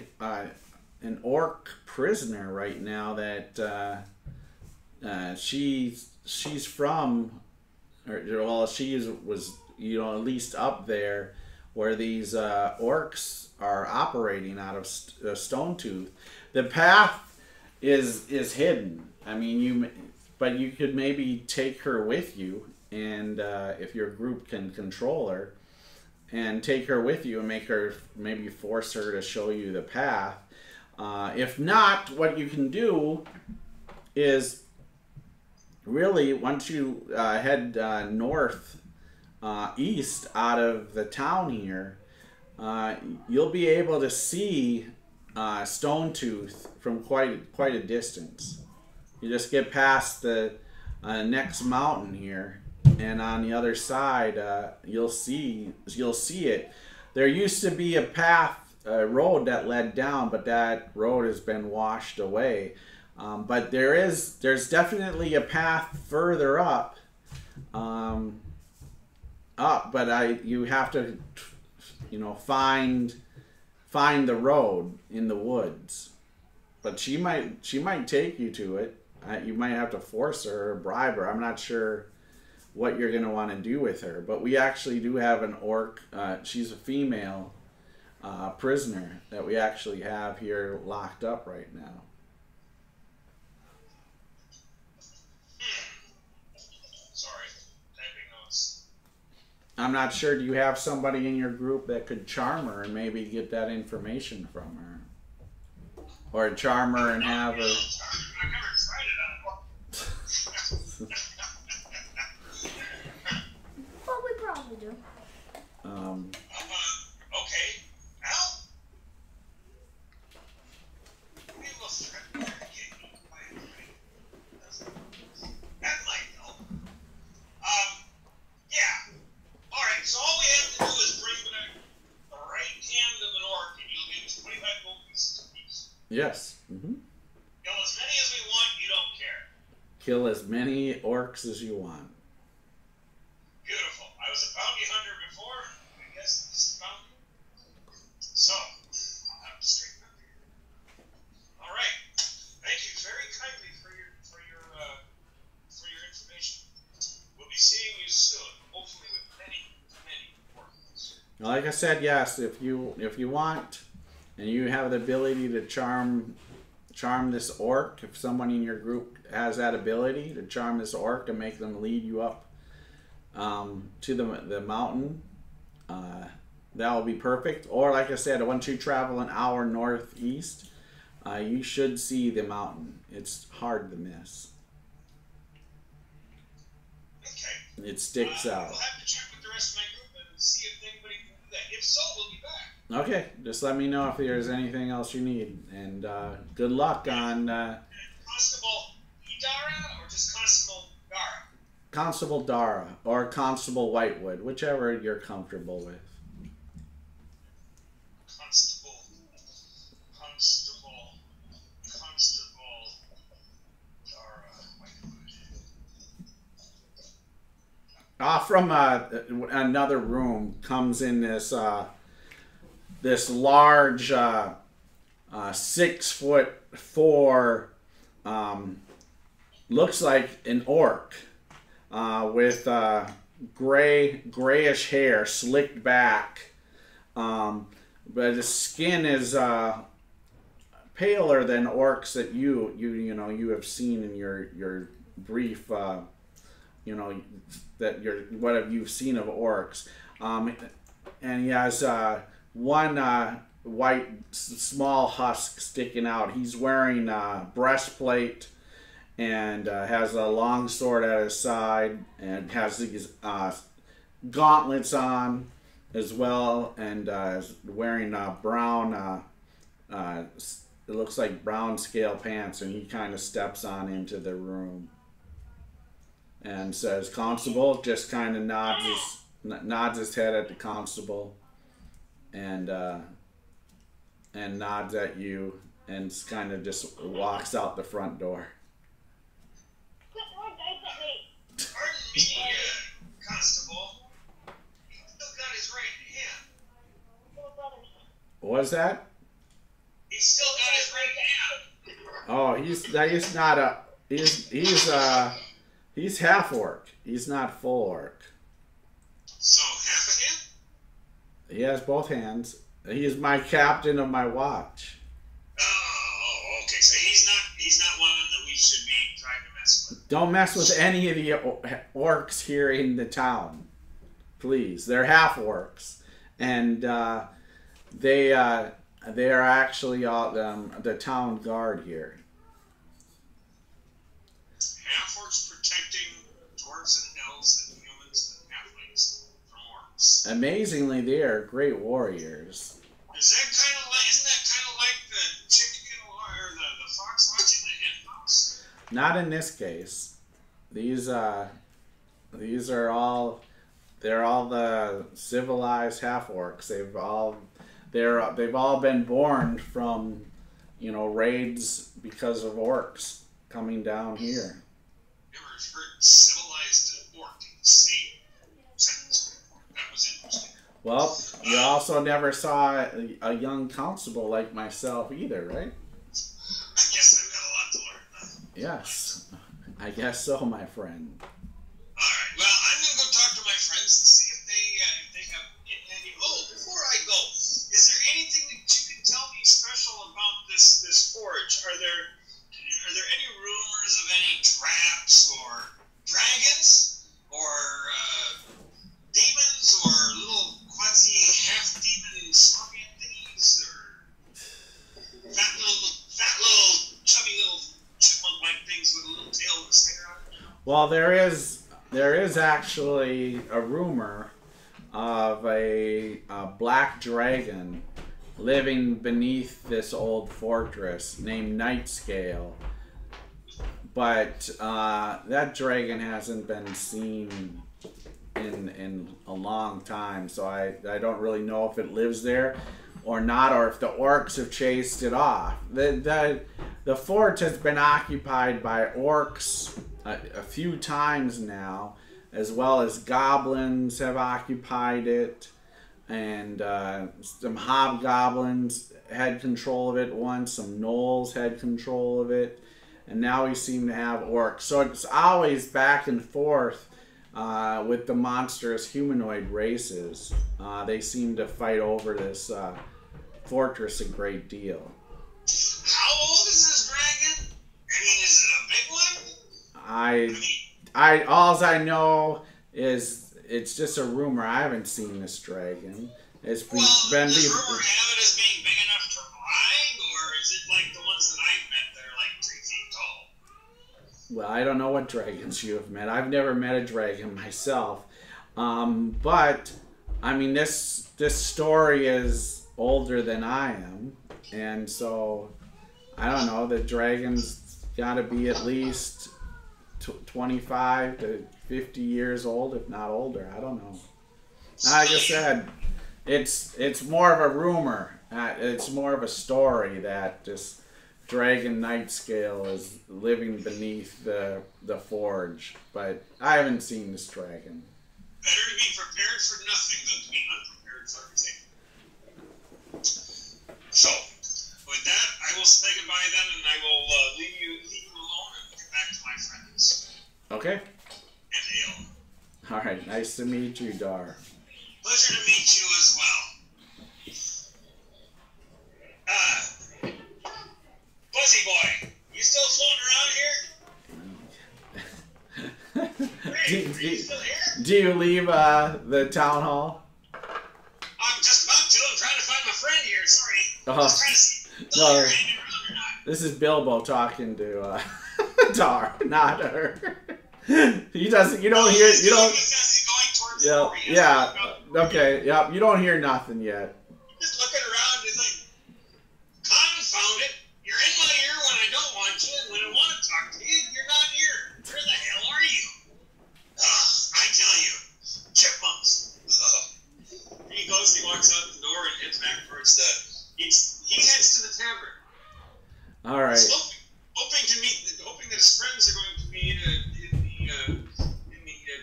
an orc prisoner right now that she's from, or well, she was you know, at least up there where these orcs are operating out of Stone Tooth. The path is hidden. I mean, but you could maybe take her with you, and if your group can control her, and take her with you and make her, maybe force her to show you the path. If not, what you can do is really, once you head north east out of the town here, you'll be able to see Stone Tooth from quite a distance. You just get past the next mountain here, and on the other side, you'll see it. There used to be a path, a road that led down, but that road has been washed away. But there's definitely a path further up, but you have to, you know, find the road in the woods. But she might take you to it. You might have to force her or bribe her. I'm not sure what you're going to want to do with her. But we actually do have an orc. She's a female prisoner that we actually have here locked up right now. I'm not sure. Do you have somebody in your group that could charm her and maybe get that information from her? Or charm her and have her... I've never tried it. Well, we probably do. Okay. Al? We will start getting away. That might help. Yeah. Alright, so all we have to do is bring the right hand of an orc and you'll get 25 gold pieces apiece. Yes. Mm-hmm. Kill as many as we want, you don't care. Kill as many orcs as you want. Beautiful. I was a bounty hunter before, I guess this is bounty. So, I'll have to straighten up here. Alright. Thank you very kindly for your information. We'll be seeing you soon, hopefully with many orcs. Like I said, yes, if you want and you have the ability to charm this orc, if someone in your group has that ability to charm this orc and make them lead you up to the mountain, that will be perfect. Or like I said, once you travel an hour northeast, you should see the mountain. It's hard to miss. Okay. It sticks out. I'll have to check with the rest of my group and see if anybody can do that. If so, we'll be back. Okay. Just let me know if there's anything else you need. And good luck on... Constable Idara or just Constable Dara? Constable Dara or Constable Whitewood, whichever you're comfortable with. From another room comes in this this large 6'4", looks like an orc with grayish hair slicked back, but his skin is paler than orcs that you have seen in your brief. What have you seen of orcs? And he has one white small husk sticking out. He's wearing a breastplate and has a long sword at his side, and has these gauntlets on as well, and is wearing brown, it looks like brown scale pants, and he kind of steps on into the room and says, "Constable," just kind of nods his head at the constable, and nods at you, and kind of just walks out the front door. Put more dice at me. Pardon me, constable. He still got his right hand. What was that? He still got his right hand. Oh, he's not a he's half orc. He's not full orc. So half of him? He has both hands. He is my captain of my watch. Oh, okay. So he's not one that we should be trying to mess with. Don't mess with any of the orcs here in the town, please. They're half orcs, and they are actually all the town guard here. Half orcs protecting dwarves and elves and humans and halflings from orcs. Amazingly, they are great warriors. Is that kind of like, isn't that kind of like the chicken or the fox watching the hen house? Not in this case. These are all, they're all the civilized half orcs. They've all been born from, you know, raids because of orcs coming down here. Never heard civilized orc in the same sentence before. That was interesting. Well, you also never saw a young constable like myself either, right? I guess I've got a lot to learn. Yes, I guess so, my friend. All right. Well, I'm going to go talk to my friends and see if they have any. Oh, before I go, is there anything that you can tell me special about this forge? Are there any rumors of any traps or dragons or demons or little quasi half-demon scorpion thingies or fat little chubby little chipmunk-like things with a little tail and a stinger on it? Well, there is actually a rumor of a black dragon living beneath this old fortress named Nightscale, but that dragon hasn't been seen in a long time, so I don't really know if it lives there or not, or if the orcs have chased it off. The fort has been occupied by orcs a few times now, as well as goblins have occupied it, and some hobgoblins had control of it once, some gnolls had control of it, and now we seem to have orcs. So it's always back and forth with the monstrous humanoid races. They seem to fight over this fortress a great deal. How old is this dragon? I mean, is it a big one? I alls I know is it's just a rumor. I haven't seen this dragon. It's been does rumor have it as being big enough to ride, or is it like the ones that I've met that are like 3 feet tall? Well, I don't know what dragons you have met. I've never met a dragon myself. But I mean, this story is older than I am, and so I don't know. The dragon's got to be at least 25 to 50 years old, if not older. I don't know. Like I said, it's more of a rumor. It's more of a story that this dragon Nightscale is living beneath the forge. But I haven't seen this dragon. Better to be prepared for nothing than to be unprepared for everything. So, with that, I will say goodbye then, and I will leave you alone and get back to my friends. Okay. Alright, nice to meet you, Dar. Pleasure to meet you as well. Buzzy boy, you still floating around here? Hey, are you still here? Do you leave the town hall? I'm just about to. I'm trying to find my friend here, sorry. I was trying to see if you're in the room or not. This is Bilbo talking to Centaur, not her. He doesn't. You don't hear. You don't. Yeah. Yeah. Okay. Yep. You don't hear nothing yet. Just looking around and like, confound it! You're in my ear when I don't want you, and when I want to talk to you, you're not here. Where the hell are you? Ugh, I tell you, chipmunks. Ugh. And he goes. He walks out the door and heads back towards the. He heads to the tavern. All right. He's hoping to meet. Hoping that his friends are going to be in the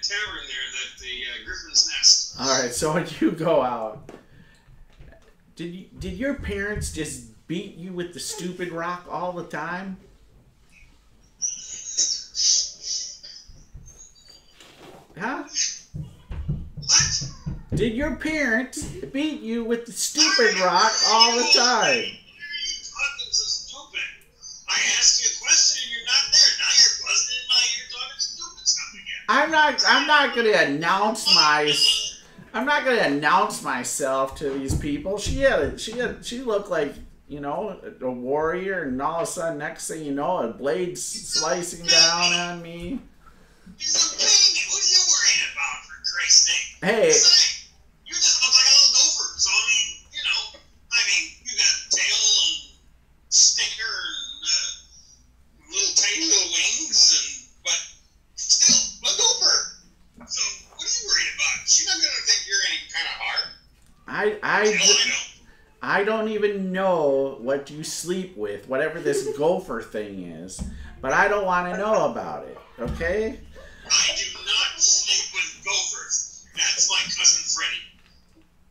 tavern there, that the Griffin's Nest. All right. So when you go out, did your parents just beat you with the stupid rock all the time? Huh? What? Did your parents beat you with the stupid rock all the time? I'm not gonna announce myself to these people. She looked like, you know, a warrior, and all of a sudden, next thing you know, a blade slicing down on me. It's a baby. What are you worried about, for Christ's sake? Hey, you just look like a little gopher. So I mean, you know, you got a tail and stinger and little tiny little wings and. Still, a gopher. So, what are you worried about? She's not gonna think you're any kind of hard. I don't even know what you sleep with, whatever this gopher thing is, but I don't want to know about it. Okay? I do not sleep with gophers. That's my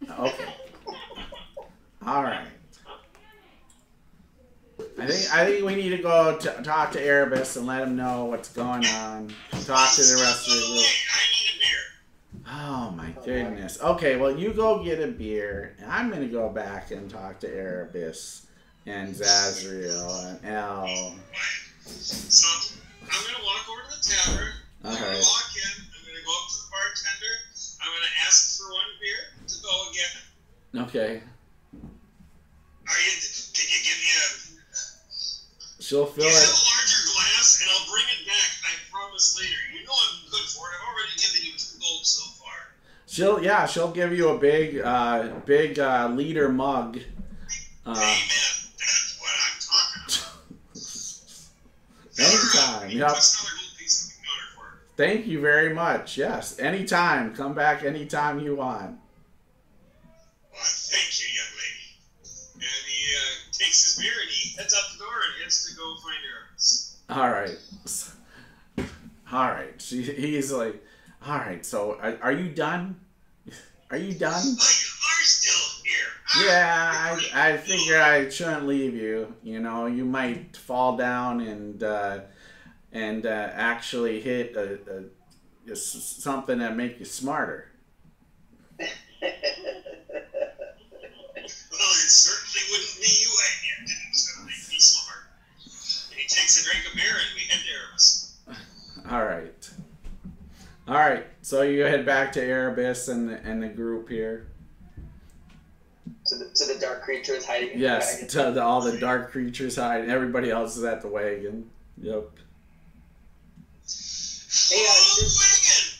cousin Freddie. Okay. All right. I think we need to go talk to Erebus and let him know what's going on. Talk to the rest of the group. Oh my goodness. Okay, well you go get a beer, and I'm gonna go back and talk to Erebus and Zazriel and El. So I'm gonna walk over to the tavern. I'm gonna walk in. I'm gonna go up to the bartender. I'm gonna ask for one beer to go again. Okay. Can you give me a? She'll fill it. Get a larger glass, and I'll bring it back. I promise later. You know I'm good for it. I've already given you 2 gold so far. She'll give you a big liter mug. Hey man, that's what I'm talking about. Anytime. Yep. Thank you very much. Yes, anytime. Come back anytime you want. Well, thank you, young lady. And he takes his beer and he heads up the door and heads to go find Erebus. All right. He's like, all right. So are you done? Are you done? But you are still here. Yeah, I figure I shouldn't leave you. You know, you might fall down and actually hit something that make you smarter. Well, it certainly wouldn't be you I here, didn't it? So make me smart. And he takes a drink of beer and we head to Erebus. Alright. Alright, so you head back to Erebus and the group here. To the dark creatures hiding in the wagon. Yes, to all the dark creatures hiding. Everybody else is at the wagon. Yep. Hey, wagon!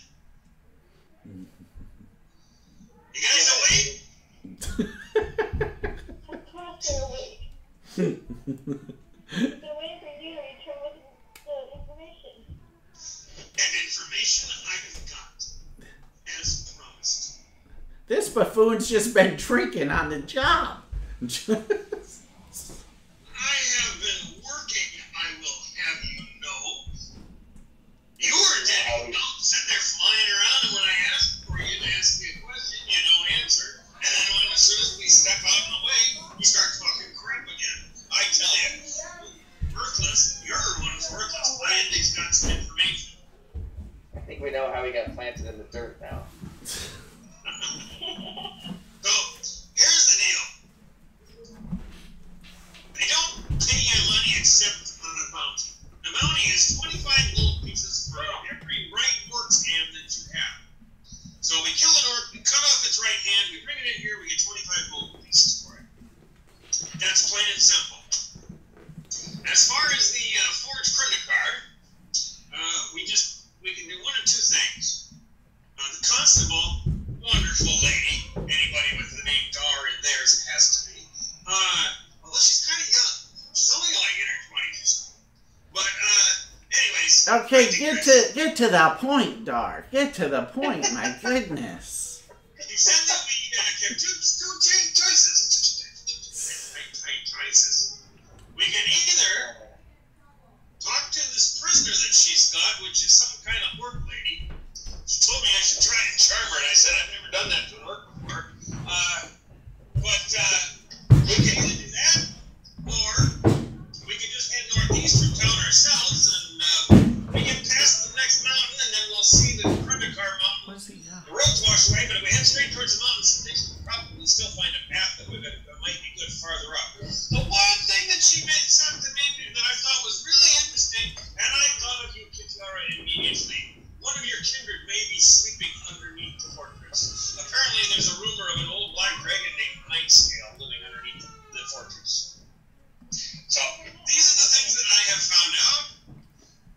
You guys awake? They're awake. They're waiting for you to return with the information. And information I have got, as promised. This buffoon's just been drinking on the job. I have been working, I will have you know. You were dead. Don't sit there flying around, and when I asked for you to ask me a question, you don't answer. And then when as soon as we step out of the way, you start talking crap again. I tell you, worthless. You're one is worthless. I at least got some information. I think we know how he got planted in the dirt now. So, here's the deal. They don't pay you money except on a bounty. The bounty is 25 gold pieces for every right orc's hand that you have. So we kill an orc, we cut off its right hand, we bring it in here, we get 25 gold pieces for it. That's plain and simple. As far as the forged Khundrukar, Okay, get to the point, Dar. Get to the point, my goodness. You said that we can two choices. We can either talk to this prisoner that she's got, which is some kind of orc lady. She told me I should try and charm her, and I said I've never done that to an orc before. We can either do that, or we can just head northeast from town ourselves, and we get past the next mountain, and then we'll see the Khundrukar mountain. The road's washed away, but if we head straight towards the mountains, we'll probably still find a path that might be good farther up. The one thing that she mentioned to me that I thought was really interesting, and I thought of you, Kitiara, immediately. One of your kindred may be sleeping underneath the fortress. Apparently, there's a rumor of an old black dragon named Nightscale living underneath the fortress. So, these are the things that I have found out.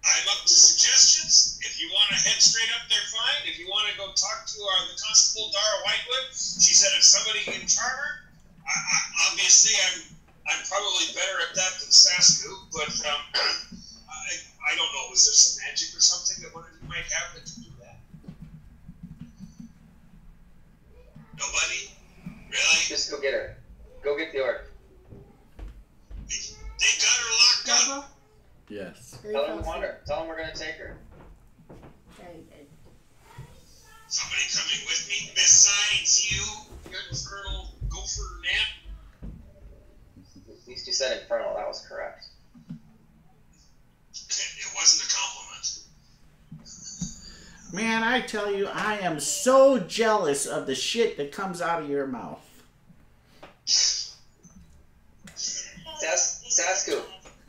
I'm up to suggestions. If you want to head straight up there, fine. If you want to go talk to the Constable, Dara Whitewood, she said if somebody can charm her. Obviously, I'm probably better at that than Sasku, but... I don't know, was there some magic or something that one of you might have that you do that? Nobody? Really? Just go get her. Go get the orc. They got her locked up? Yes. Tell them we want her. Tell them we're going to take her. Very good. Somebody coming with me besides you infernal gopher man? At least you said infernal, that was correct. It wasn't a compliment. Man, I tell you, I am so jealous of the shit that comes out of your mouth. Sasku.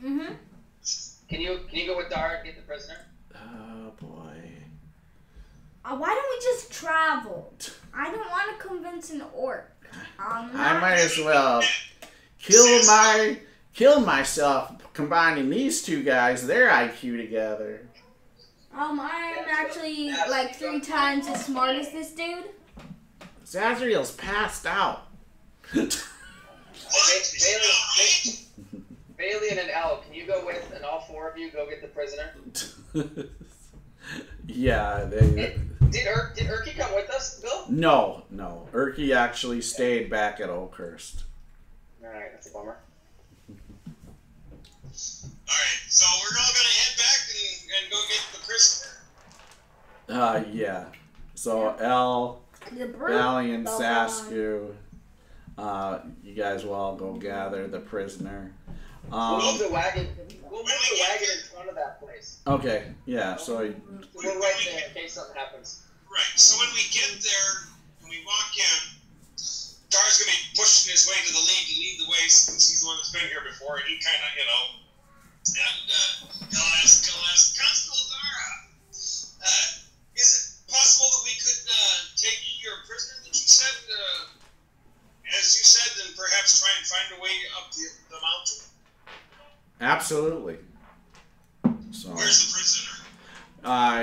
Mm-hmm. Can you go with Dara and get the prisoner? Oh boy. Why don't we just travel? I don't want to convince an orc. I might as well kill myself. Combining these two guys, their IQ together. I'm actually like 3 times as smart as this dude. Zazriel's passed out. Bailey and an owl, can you go with, and all 4 of you go get the prisoner? Yeah. Did Erky come with us, Bill? No. Erky actually stayed back at Oakhurst. Alright, that's a bummer. Alright, so we're all going to head back and go get the prisoner. Yeah. So, Ellie and Sasku, you guys will all go gather the prisoner. We'll move the wagon. We'll move the wagon in front of that place. Okay, yeah, so... We're right there in case something happens. Right, so when we get there, and we walk in, Dar's going to be pushing his way to the lead and lead the way since he's the one that's been here before, and he kind of, you know... And he'll ask Constable Dara, is it possible that we could take your prisoner that you said, as you said, and perhaps try and find a way up the mountain? Absolutely. So, where's the prisoner?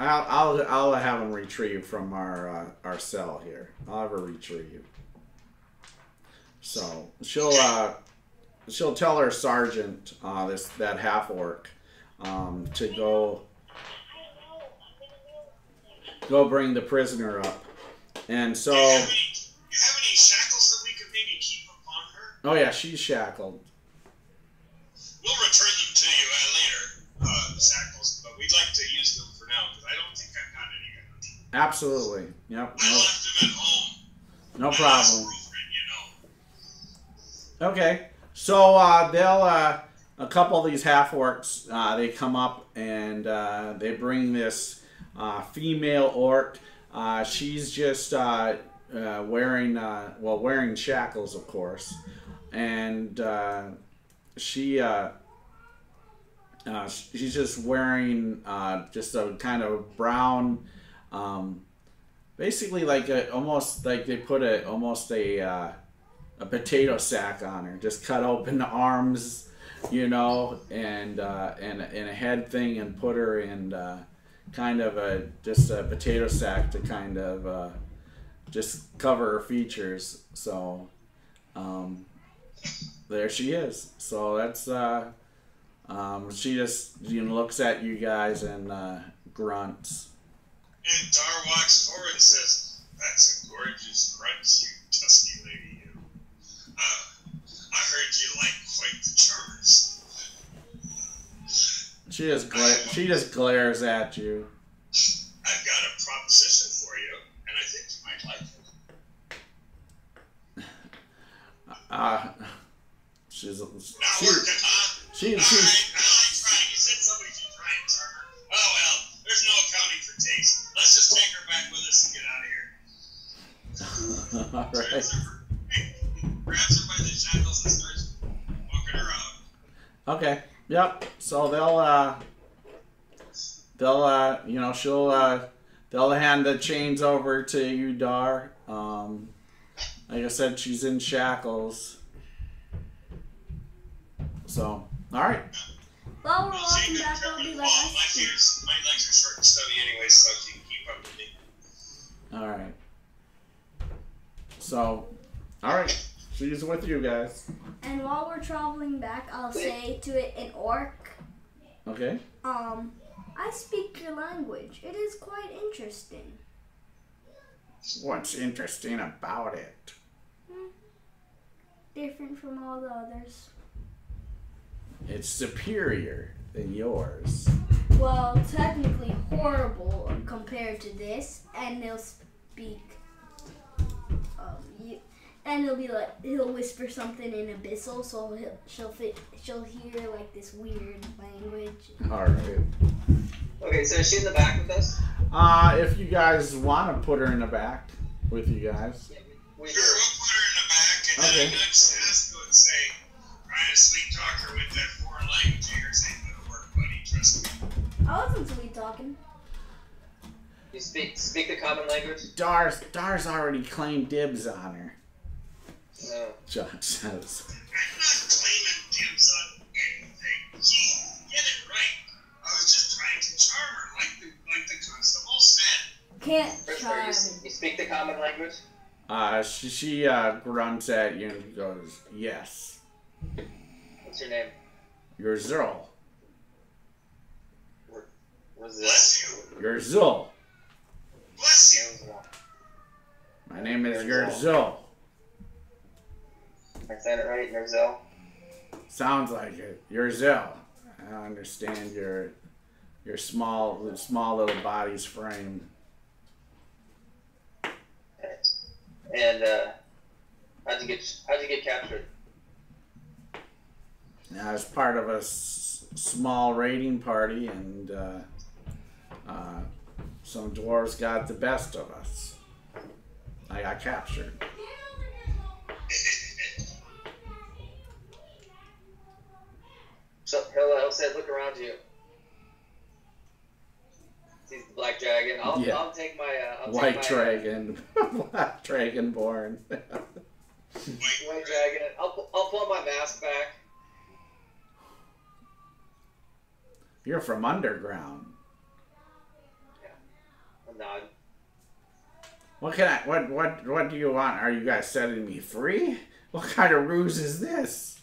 I'll have him retrieved from our cell here. I'll have her retrieved. So she'll tell her sergeant, that half orc, to go bring the prisoner up. And so, do you have any shackles that we could maybe keep upon her? Oh yeah, she's shackled. We'll return them to you later, the shackles, but we'd like to use them for now because I don't think I've got any. Absolutely. Yep. I left them at home. No problem. You know. Okay. So a couple of these half-orcs, they come up and they bring this female orc. She's just wearing shackles, of course, and she's just wearing just a kind of brown, basically like almost like they put a potato sack on her, just cut open the arms, you know, and a head thing, and put her in kind of a potato sack to kind of just cover her features. So there she is. So that's She just looks at you guys and grunts. And Dar walks forward and says, "That's a gorgeous grunt, you dusky lady. I heard you like quite the charmers." She just glares at you. "I've got a proposition for you, and I think you might like it." You said somebody should try and charm her. Oh well, there's no accounting for taste. Let's just take her back with us and get out of here. All right. Grabs her by the shackles and starts walking her out. Okay. Yep. So they'll hand the chains over to you, Dar. Like I said, she's in shackles. So, alright. While we're walking back, I'll be like, my legs are short and stubby anyway, so you can keep up with me. Alright. So, alright. She's with you guys. And while we're traveling back, I'll say to it in Orc. Okay. I speak your language. It is quite interesting. What's interesting about it? Different from all the others. It's superior than yours. Well, technically horrible compared to this, and they'll speak. And he'll be like, he'll whisper something in Abyssal, so she'll hear like this weird language. All right. Okay, so is she in the back with us? If you guys want to put her in the back with you guys. Yeah, we do. Sure, we'll put her in the back, and then I'm gonna just ask her and say, "Try to sweet talk her with that foreign language of yours. Ain't gonna work, buddy. Trust me." I wasn't sweet talking. You speak the common language. Dar's already claimed dibs on her. No. John says. "I'm not claiming dibs on anything. Gee, get it right. I was just trying to charm her, like the constable said." Can't charm. You speak the common language? She grunts at you and goes, "Yes." What's your name? Yurzel. What's this? Bless you. Yurzel. Bless you. My name is Yurzel. I said it right, Yurzel? Sounds like it. Yurzel. I don't understand your small little body's frame. And how'd you get captured? I was part of a small raiding party, and some dwarves got the best of us. I got captured. So Hilla said, "Look around you." Sees the black dragon. I'll take my black dragonborn. White dragon. I'll pull my mask back. You're from underground. Yeah. A nod. What do you want? Are you guys setting me free? What kind of ruse is this?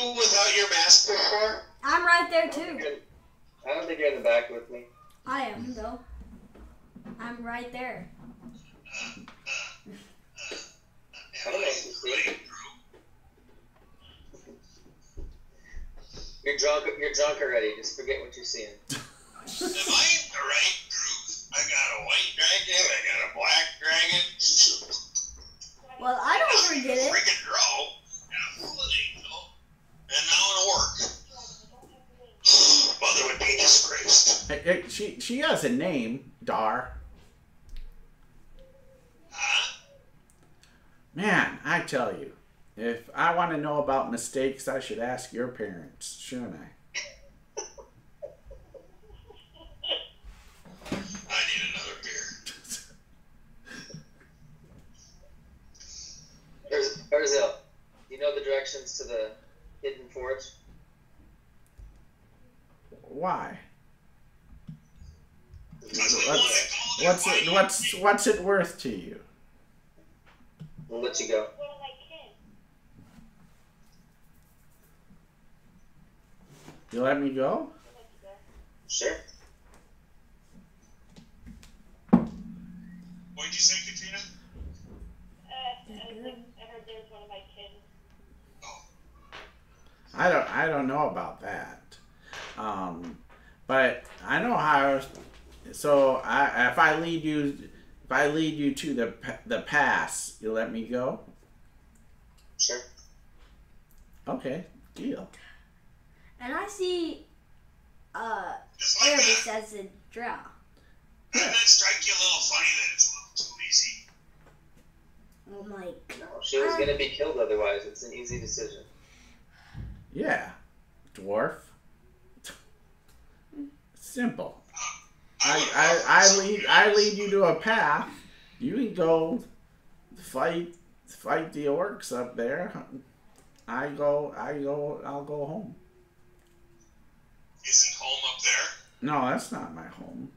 Without your mask before? I'm right there too. I don't think you're in the back with me. I am though. I'm right there. I don't know if you see. You're drunk already. Just forget what you're seeing. Am I in the right group? I got a white dragon. I got a black dragon. Well, I don't forget it. Freaking draw. And a full of angel. And now an orc. Mother would be disgraced. She has a name, Dar. Huh? Man, I tell you, if I want to know about mistakes, I should ask your parents, shouldn't I? I need another beer. There's Elf. You know the directions to the hidden forge? Why? What's it worth to you? We'll let you go. You let me go? Sure. What did you say, Katrina? I heard there was one of my kids. Oh. I don't know about that. But I know how. So if I lead you to the pass, you let me go? Sure. Okay, deal. And I see Arabic as a drow. Doesn't that strike you a little funny that it's a little too easy? Oh my god. No, she was gonna be killed otherwise. It's an easy decision. Yeah. Dwarf. Simple. I lead you to a path. You can go fight the orcs up there. I'll go home. Isn't home up there? No, that's not my home.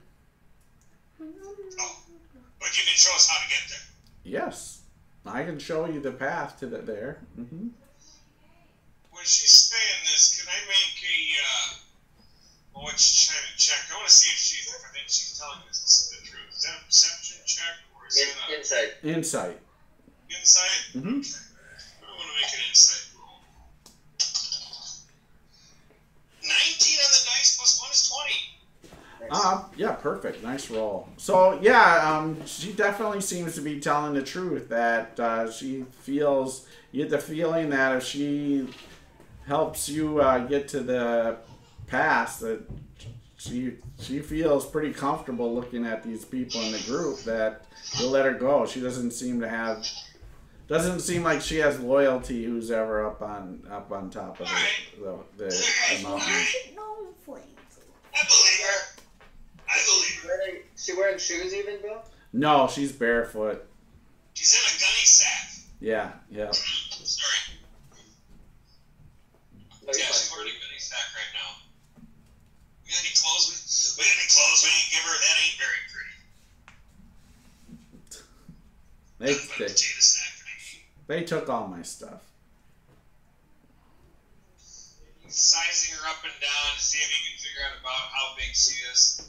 Oh, but you can show us how to get there. Yes, I can show you the path to there. Mm-hmm. When she's saying this, can I make a? Well, she's trying to check. I want to see if she's telling us this is the truth. Is that a perception check or is that a... Insight. Insight. Insight. Mm-hmm. I want to make an insight. 19 on the dice plus 1 is 20. Yeah, perfect. Nice roll. So, yeah, she definitely seems to be telling the truth that you get the feeling that if she helps you get to the pass, that she feels pretty comfortable looking at these people in the group that you'll let her go. She doesn't seem like she has loyalty. Who's ever up on top of the mountain? No flames. I believe her. She wearing shoes even, Bill? No, she's barefoot. She's in a gunny sack. Yeah, yeah. Sorry. Yeah, she's wearing a gunny sack right now. We ain't give her. That ain't very pretty. They took all my stuff. Sizing her up and down to see if you can figure out about how big she is.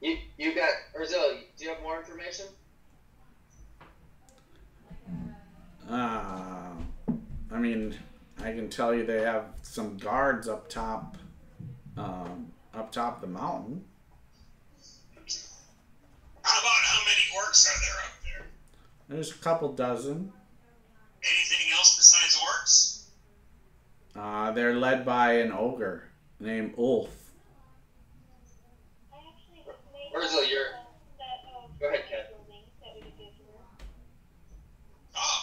You got Yurzel. Do you have more information? I mean, I can tell you they have some guards up top. Up top of the mountain. How about how many orcs are there up there? There's a couple dozen. Anything else besides orcs? They're led by an ogre named Ulf. Yurzel, you're... Go ahead, Kat. Ah,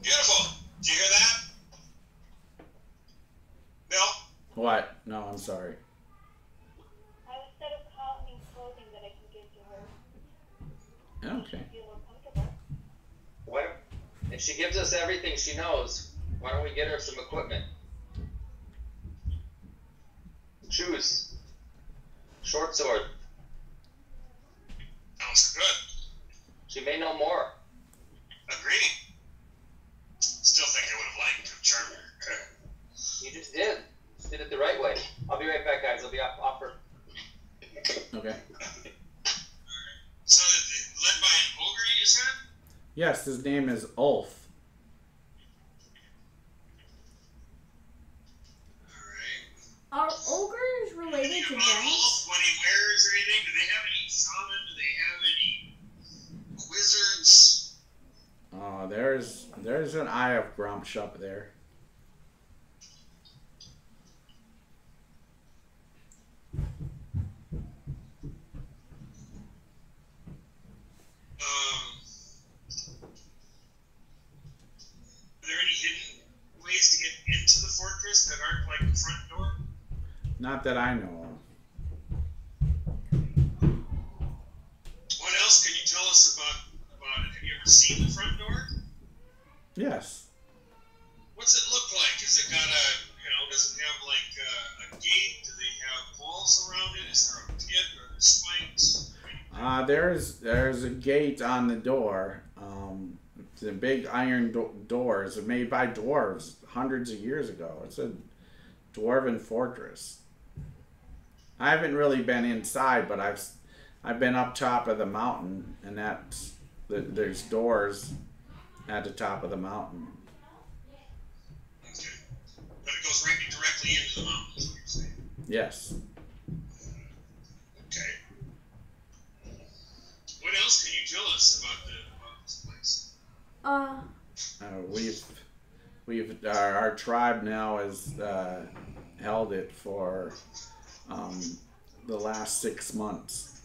beautiful. Did you hear that? Bill? What? No, I'm sorry. Okay. What if she gives us everything she knows? Why don't we get her some equipment? Shoes, short sword. Sounds good. She may know more. Agreed. Still think I would have liked to charm her. You just did. Just did it the right way. I'll be right back, guys. I'll be off her. Okay. Led by an ogre, you said? Yes, his name is Ulf. All right. Are ogres related to dragons? What he wears or anything? Do they have any shaman? Do they have any wizards? Oh, there's an Eye of Gruumsh up there. Are there any hidden ways to get into the fortress that aren't like the front door? Not that I know of. What else can you tell us about it? Have you ever seen the front door? Yes. What's it look like? Is it got a, does it have like a gate? Do they have walls around it? Is there a pit or spikes? There's a gate on the door. The big iron doors made by dwarves hundreds of years ago. It's a Dwarven Fortress. I haven't really been inside, but I've been up top of the mountain, and that's there's doors at the top of the mountain. Okay. But it goes right directly into the mountain, is what you're saying? Yes. Okay. What else can you tell us about this place? Our tribe now has held it for the last 6 months.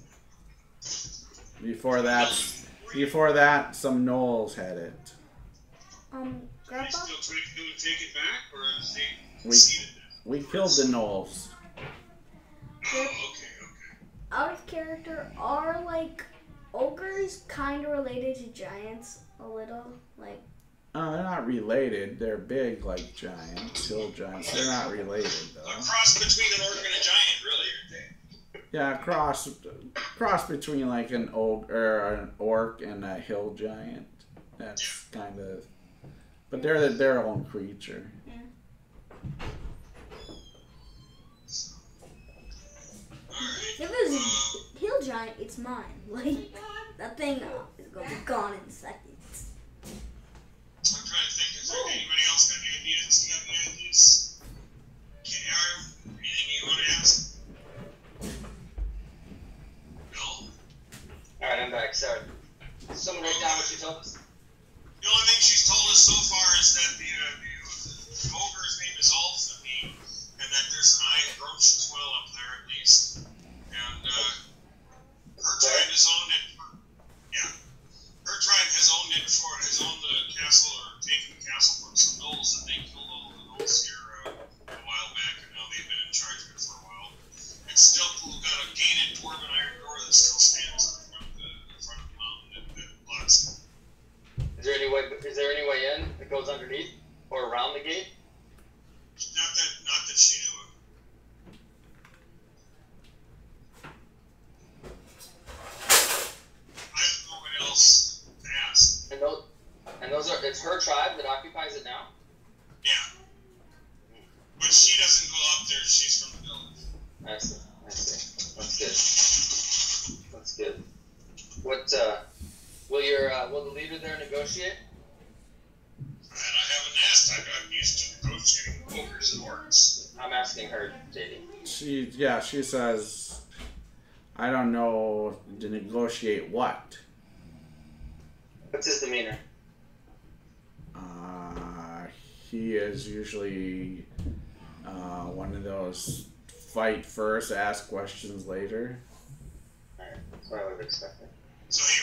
Before that, some gnolls had it. Grandpa? Are they still trying to take it back, or have they seen it? We killed the gnolls. Oh, okay, okay. Out of character, are like ogres kind of related to giants a little, like? They're not related. They're big like giants, hill giants. They're not related, though. A cross between an ogre and a giant, really, aren't they? Yeah, cross between like an ogre, or an orc, and a hill giant. That's kind of, but they're their own creature. Yeah. If it's a hill giant, it's mine. Like, that thing is gonna be gone in seconds. I'm trying to think, is there anybody else got any ideas? You got any ideas? Kitiara, anything you want to ask? No? Alright, I'm back, sorry. Someone wrote down what you told us? The only thing she's told us so far is that the ogre's name is Ulf, and that there's an Eye of Gruumsh as well up there, at least. And her tribe has owned the castle, or taken the castle from some gnolls, and they killed all the gnolls here a while back, and now they've been in charge of it for a while. It's still got a gated dwarven iron door that still stands in front of the mountain that blocks it. Is there any way in that goes underneath or around the gate? Not that she knew of. I don't know what else to ask. And those are it's her tribe that occupies it now? Yeah. But she doesn't go up there, she's from the village. I see. That's good. What will the leader there negotiate? And I haven't asked. I'm used to negotiating with ogres and orcs. I'm asking her, Katie. She says, I don't know to negotiate what. What's his demeanor? He is usually one of those fight first, ask questions later. Alright, that's what I would expect. So he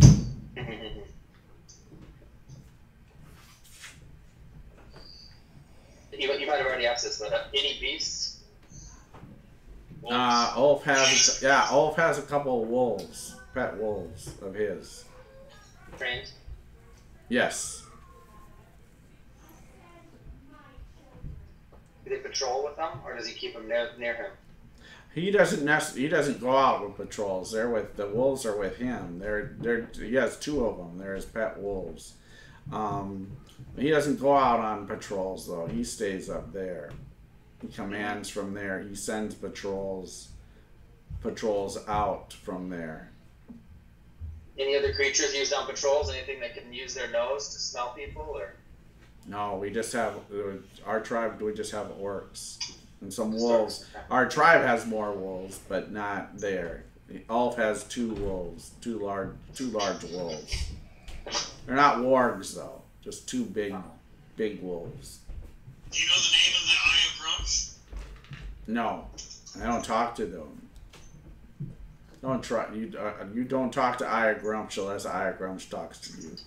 really is demeanor. You might have already asked this, but any beasts? Wolves? Ulf has a couple of wolves, pet wolves of his. Trained? Yes. Do they patrol with them, or does he keep them near him? He doesn't go out with patrols. The wolves are with him. He has two of them. They're his pet wolves. He doesn't go out on patrols, though. He stays up there. He commands from there. He sends patrols out from there. Any other creatures used on patrols? Anything that can use their nose to smell people? Or no, we just have our tribe. We just have orcs and some wolves. Our tribe has more wolves, but not there. Ulf has two wolves, two large wolves. They're not wargs, though. Just two big wolves. Do you know the name of the Eye of Gruumsh? No, I don't talk to them. Don't try. You don't talk to Eye of Gruumsh unless Eye of Gruumsh talks to you.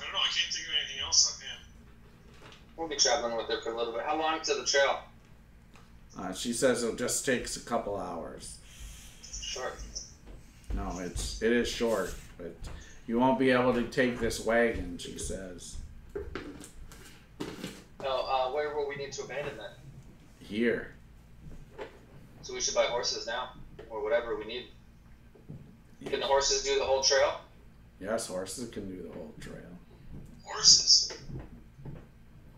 I don't know. I can't think of anything else on him. We'll be traveling with her for a little bit. How long to the trail? She says it just takes a couple hours. Short. No, it is short, but you won't be able to take this wagon, she says. No, where will we need to abandon that? Here. So we should buy horses now, or whatever we need. Can horses do the whole trail? Yes, horses can do the whole trail. Horses?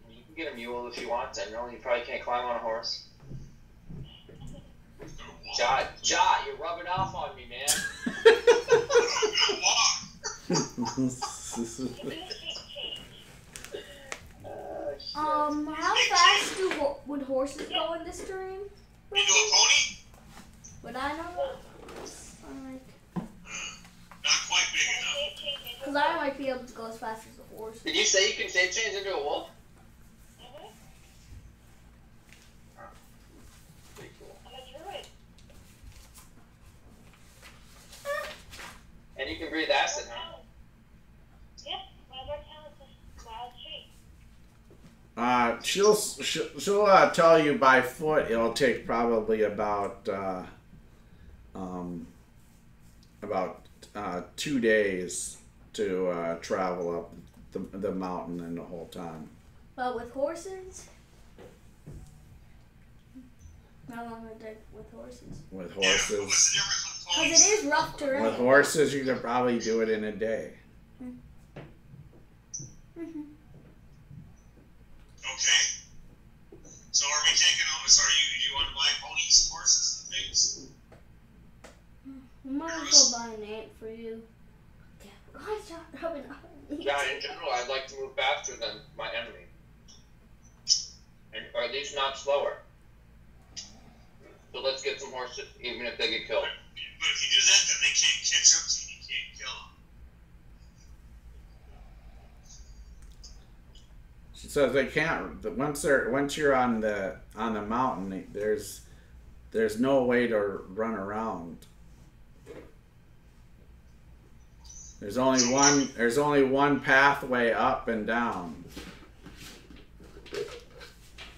You can get a mule if you want, generally. You probably can't climb on a horse. Jot, you're rubbing off on me, man. How fast would horses go in this dream? You do a pony? Would I know? Like, not quite big enough. Because I might be able to go as fast as a horse. Did you say you can shape change into a wolf? And you can breathe acid, huh? Yep. She'll tell you by foot it'll take probably about 2 days to travel up the mountain and the whole time. But with horses? How long would it take with horses? With horses. Because it is rough terrain. With horses, you could probably do it in a day. Mm-hmm. Okay. So are we taking over? So do you want to buy ponies, horses, and things? I might go buy an ant for you. Yeah. Why is John rubbing on me? Yeah, in general, I'd like to move faster than my enemy. Or at least not slower. So let's get some horses, even if they get killed. But if you do that, then they can't catch up to you, you can't kill them. She says they can't. Once you're on the mountain, there's no way to run around. There's only one pathway up and down.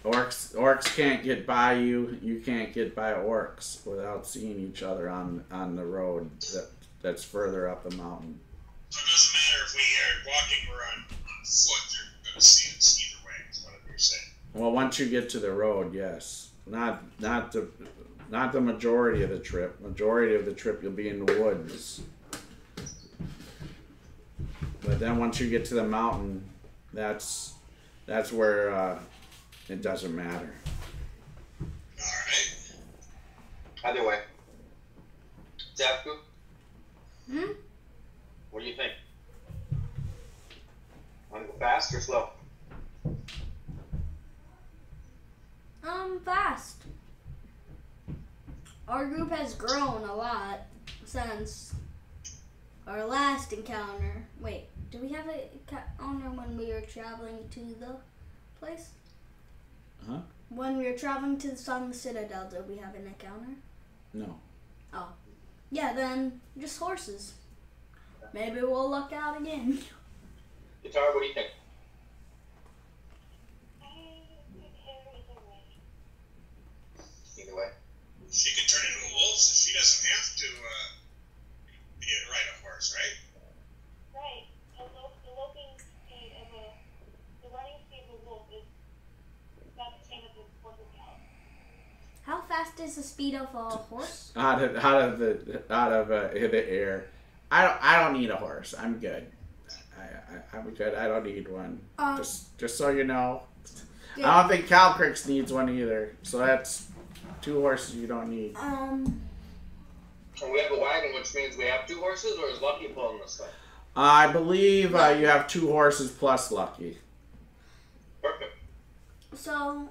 Orcs can't get by you. You can't get by orcs without seeing each other on the road that's further up the mountain. So it doesn't matter if we are walking or on foot. They're going to see us either way. Is what you're saying. Well, once you get to the road, yes. Not the majority of the trip. Majority of the trip, you'll be in the woods. But then once you get to the mountain, that's where. It doesn't matter. Alright. Either way. Zapku? Hmm? What do you think? Want to go fast or slow? Fast. Our group has grown a lot since our last encounter. Wait, do we have an encounter when we were traveling to the place? Huh? When we were traveling to the Sunless Citadel, did we have an encounter? No. Oh. Yeah, then just horses. Maybe we'll luck out again. Kitiara, what do you think? Either way. She could turn into a wolf, so she doesn't have to ride a horse, right? Right. How fast is the speed of a horse? Out of the air. I don't need a horse. I'm good. I'm good. I don't need one. Just so you know, good. I don't think Calcrix needs one either. So that's two horses you don't need. And we have a wagon, which means we have two horses, or is Lucky pulling this thing? I believe you have two horses plus Lucky. Perfect. So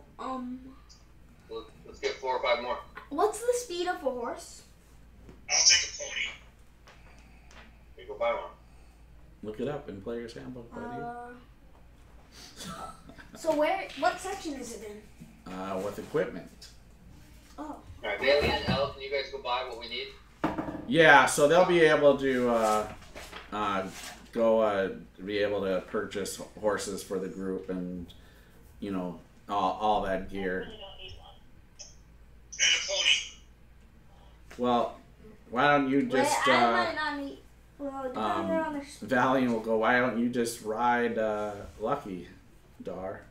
Let's get 4 or 5 more. What's the speed of a horse? I'll take a pony. You go buy one. Look it up in Player's Handbook, buddy. So what section is it in? With equipment. Oh. Alright, Bailey and Elf, can you guys go buy what we need? Yeah, so they'll be able to be able to purchase horses for the group and, you know, all that gear. And a pony. Well, why don't you just? Wait, I might not need. Well, Valiant will go. Why don't you just ride Lucky, Dar?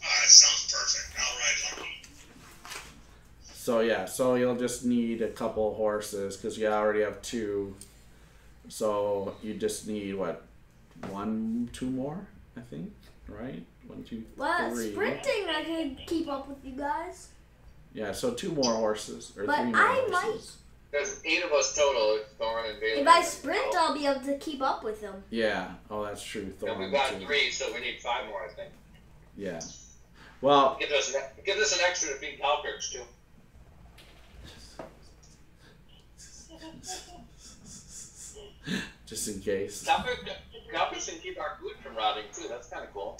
That sounds perfect. I'll ride Lucky. So yeah, so you'll just need a couple horses because you already have two. So you just need what, two more, I think, right? One, two, three. Sprinting, I could keep up with you guys. Yeah, so two more horses or three more horses. There's 8 of us total. Thorn and Bailey. If I sprint, I'll be able to keep up with them. Yeah. Oh, that's true. Thorn. We've got 3, so we need 5 more, I think. Yeah. Well. Give us an extra to beat Halberds too. Just in case. Halberds can keep our food from rotting too. That's kind of cool.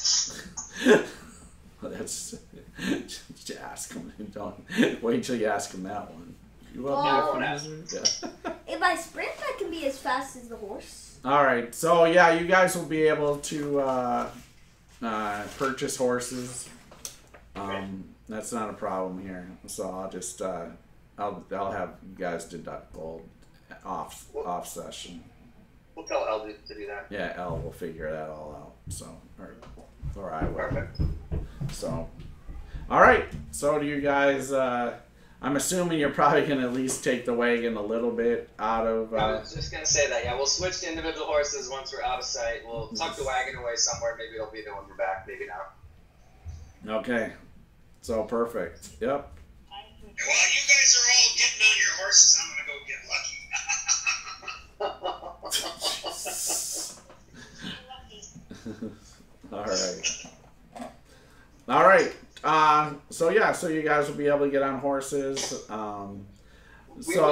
Well, that's just ask him. Don't wait till you ask him that one. If I sprint, I can be as fast as the horse. Alright, so yeah, you guys will be able to purchase horses. That's not a problem here. So I'll just, I'll have you guys deduct gold off session. We'll tell L to do that. Yeah, L will figure that all out. So, or I will. Perfect. So, alright, so do you guys... I'm assuming you're probably going to at least take the wagon a little bit out of... I was just going to say that, yeah. We'll switch to individual horses once we're out of sight. We'll tuck the wagon away somewhere. Maybe it'll be there when we're back. Maybe not. Okay. So, perfect. Yep. While you guys are all getting on your horses, I'm going to go get lucky. All right. All right. So yeah, so you guys will be able to get on horses. We will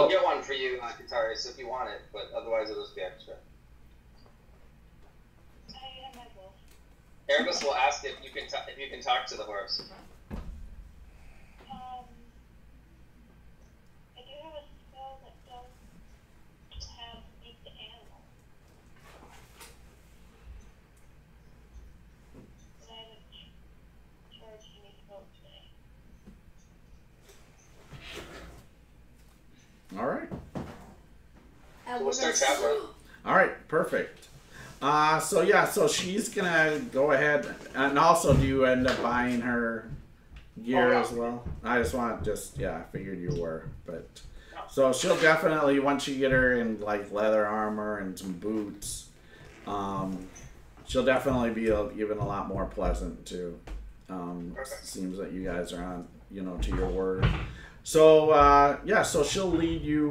get one for you, Kitiara, so if you want it, but otherwise it'll just be extra. Erebus will ask if you can talk to the horse. I do have a spell that does have meet the animal. And I have a charge. All right. So we'll start traveling. All right, perfect. So yeah, so she's gonna go ahead, and also, do you end up buying her gear as well? I just want to yeah, I figured you were, but so she'll definitely, once you get her in like leather armor and some boots, she'll definitely be even a lot more pleasant too. Seems that you guys are on, you know, to your word. So, yeah, so she'll lead you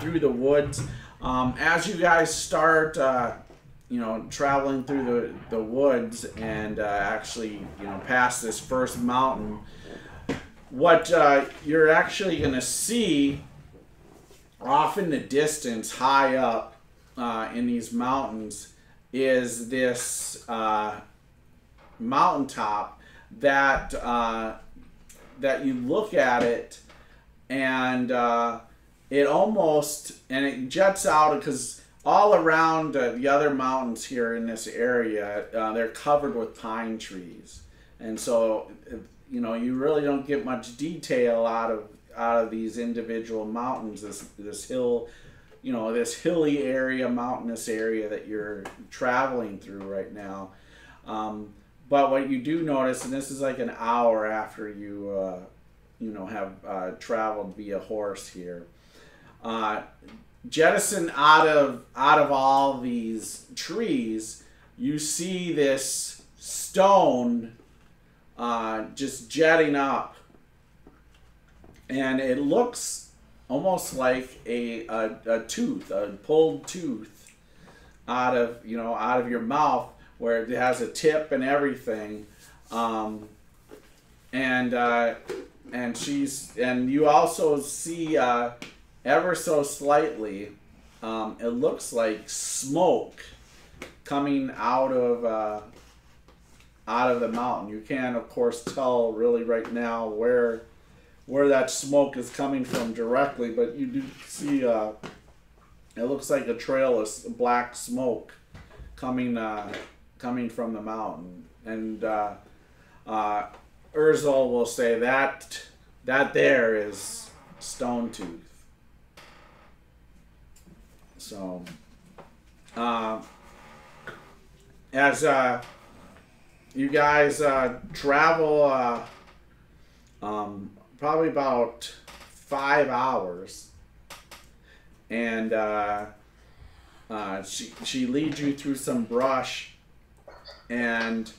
through the woods. As you guys start, you know, traveling through the woods and actually, you know, past this first mountain, what you're actually going to see off in the distance, high up in these mountains, is this mountaintop that... that you look at it, and it almost, and it juts out because all around the other mountains here in this area, they're covered with pine trees, and so, you know, you really don't get much detail out of these individual mountains. This hill, you know, this hilly area, mountainous area that you're traveling through right now. But what you do notice, and this is like an hour after you, you know, have traveled via horse here, jettisoned out of all these trees, you see this stone just jetting up, and it looks almost like a tooth, a pulled tooth, out of your mouth, where it has a tip and everything, and you also see ever so slightly, it looks like smoke coming out of the mountain. You can't, of course, tell really right now where that smoke is coming from directly, but you do see it looks like a trail of black smoke coming from the mountain. And Yurzel will say that there is Stone Tooth. So as you guys travel probably about 5 hours, and she leads you through some brush, and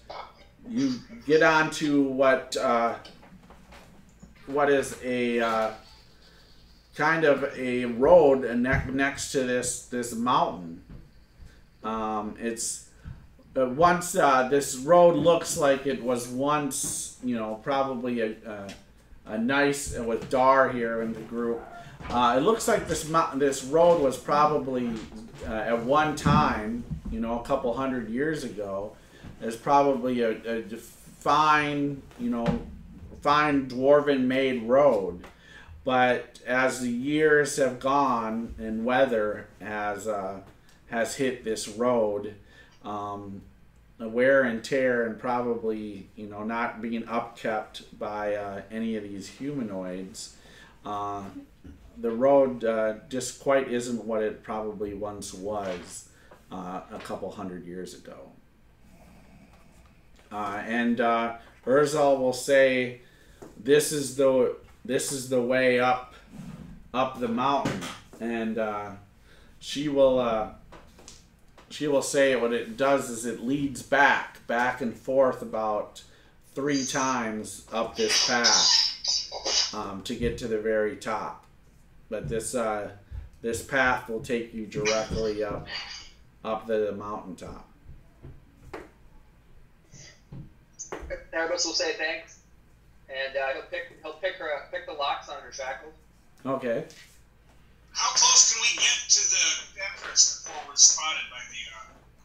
you get onto what is a kind of a road next to this mountain. It's once this road looks like it was once, you know, probably a nice, with Dar here in the group. It looks like this road was probably at one time, you know, a couple hundred years ago, is probably a fine, you know, fine dwarven made road. But as the years have gone and weather has hit this road, wear and tear, and probably, you know, not being upkept by any of these humanoids, the road just quite isn't what it probably once was a couple hundred years ago. And Yurzel will say, "This is the way up the mountain," and she will. She will say what it does is it leads back and forth about 3 times up this path to get to the very top. But this path will take you directly up the mountaintop. Narvis will say thanks, and he'll pick the locks on her shackles. Okay. How close can we get to the entrance before we're spotted by the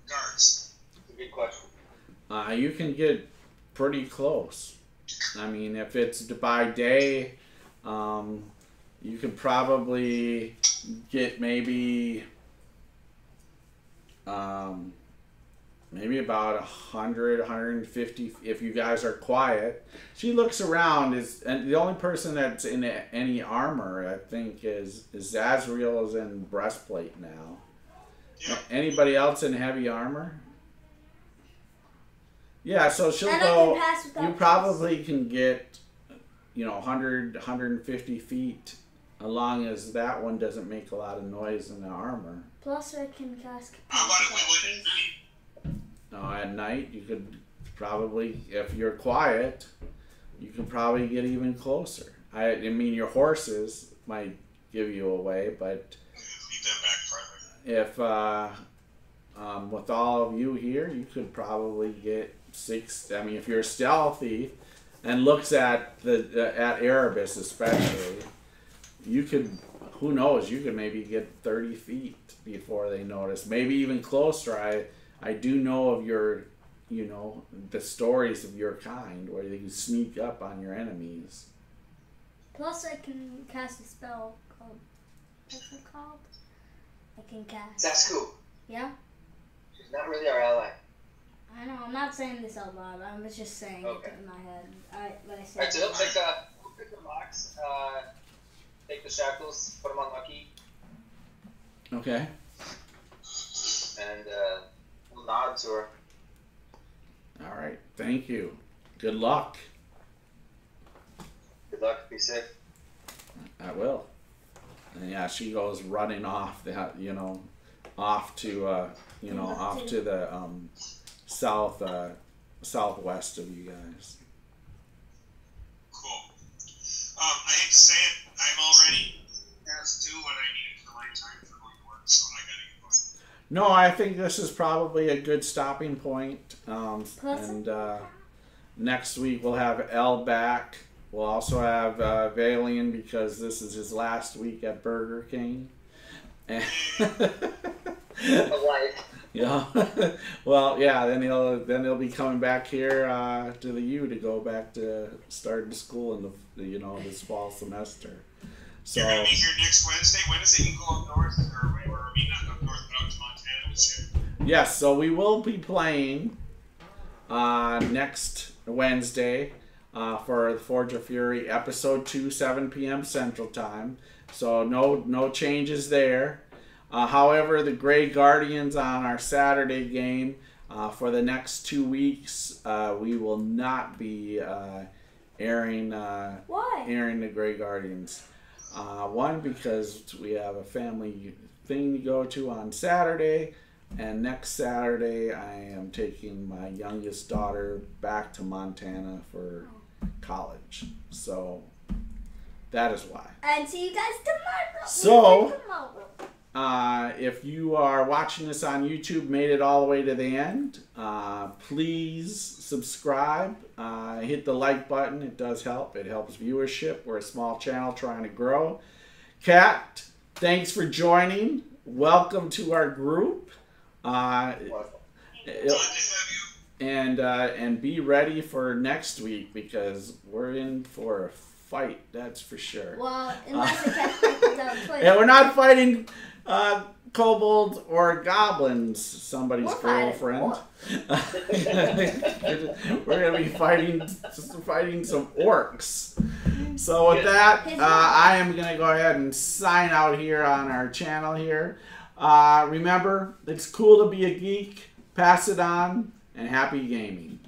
guards? That's a good question. You can get pretty close. I mean, if it's by day, you can probably get maybe about 100, 150 if you guys are quiet. She looks around, and the only person that's in any armor, I think, is Azriel is in breastplate now. Yeah. Anybody else in heavy armor? Yeah, so she'll go, you probably can get, you know, 100, 150 feet, as long as that one doesn't make a lot of noise in the armor. Plus I can cast. At night, you could probably, if you're quiet, you could probably get even closer. I mean, your horses might give you away, but if with all of you here, you could probably get 6. I mean, if you're stealthy and looks at at Erebus especially, you could. Who knows? You could maybe get 30 feet before they notice. Maybe even closer. I do know of your, you know, the stories of your kind where you sneak up on your enemies. Plus I can cast a spell called, what's it called? I can cast. That's cool. Yeah? She's not really our ally. I know, I'm not saying this out loud. I was just saying it in my head. Alright, so we'll pick the locks, take the shackles, put them on Lucky. Okay. And, nod to her. All right. Thank you. Good luck. Good luck. Be safe. I will. And yeah, she goes running off. You know, off to you know, off to the southwest of you guys. Cool. I hate to say it, I'm already past due what I needed for my time for going to work, so I gotta. No, I think this is probably a good stopping point. And next week we'll have Elle back. We'll also have Valian, because this is his last week at Burger King. And yeah. Well, yeah. Then he'll be coming back here to the U to go back to starting school in the, you know, this fall semester. So, you're going to be here next Wednesday. When does it go up north? Or I mean, not up north, but up to Montana this year. Yes, so we will be playing next Wednesday for the Forge of Fury, Episode 2, 7 p.m. Central Time. So no changes there. However, the Grey Guardians on our Saturday game for the next 2 weeks, we will not be airing the Grey Guardians. One, because we have a family thing to go to on Saturday, and next Saturday I am taking my youngest daughter back to Montana for college. So that is why. And see you guys tomorrow. So if you are watching this on YouTube, made it all the way to the end, please subscribe. Hit the like button. It does help. It helps viewership. We're a small channel trying to grow. Kat, thanks for joining. Welcome to our group. And be ready for next week, because we're in for a fight, that's for sure. Well, unless and we're not fighting kobolds or goblins, somebody's girlfriend. We're gonna be fighting some orcs. So with that, I am gonna go ahead and sign out here on our channel here. Remember, it's cool to be a geek. Pass it on, and happy gaming.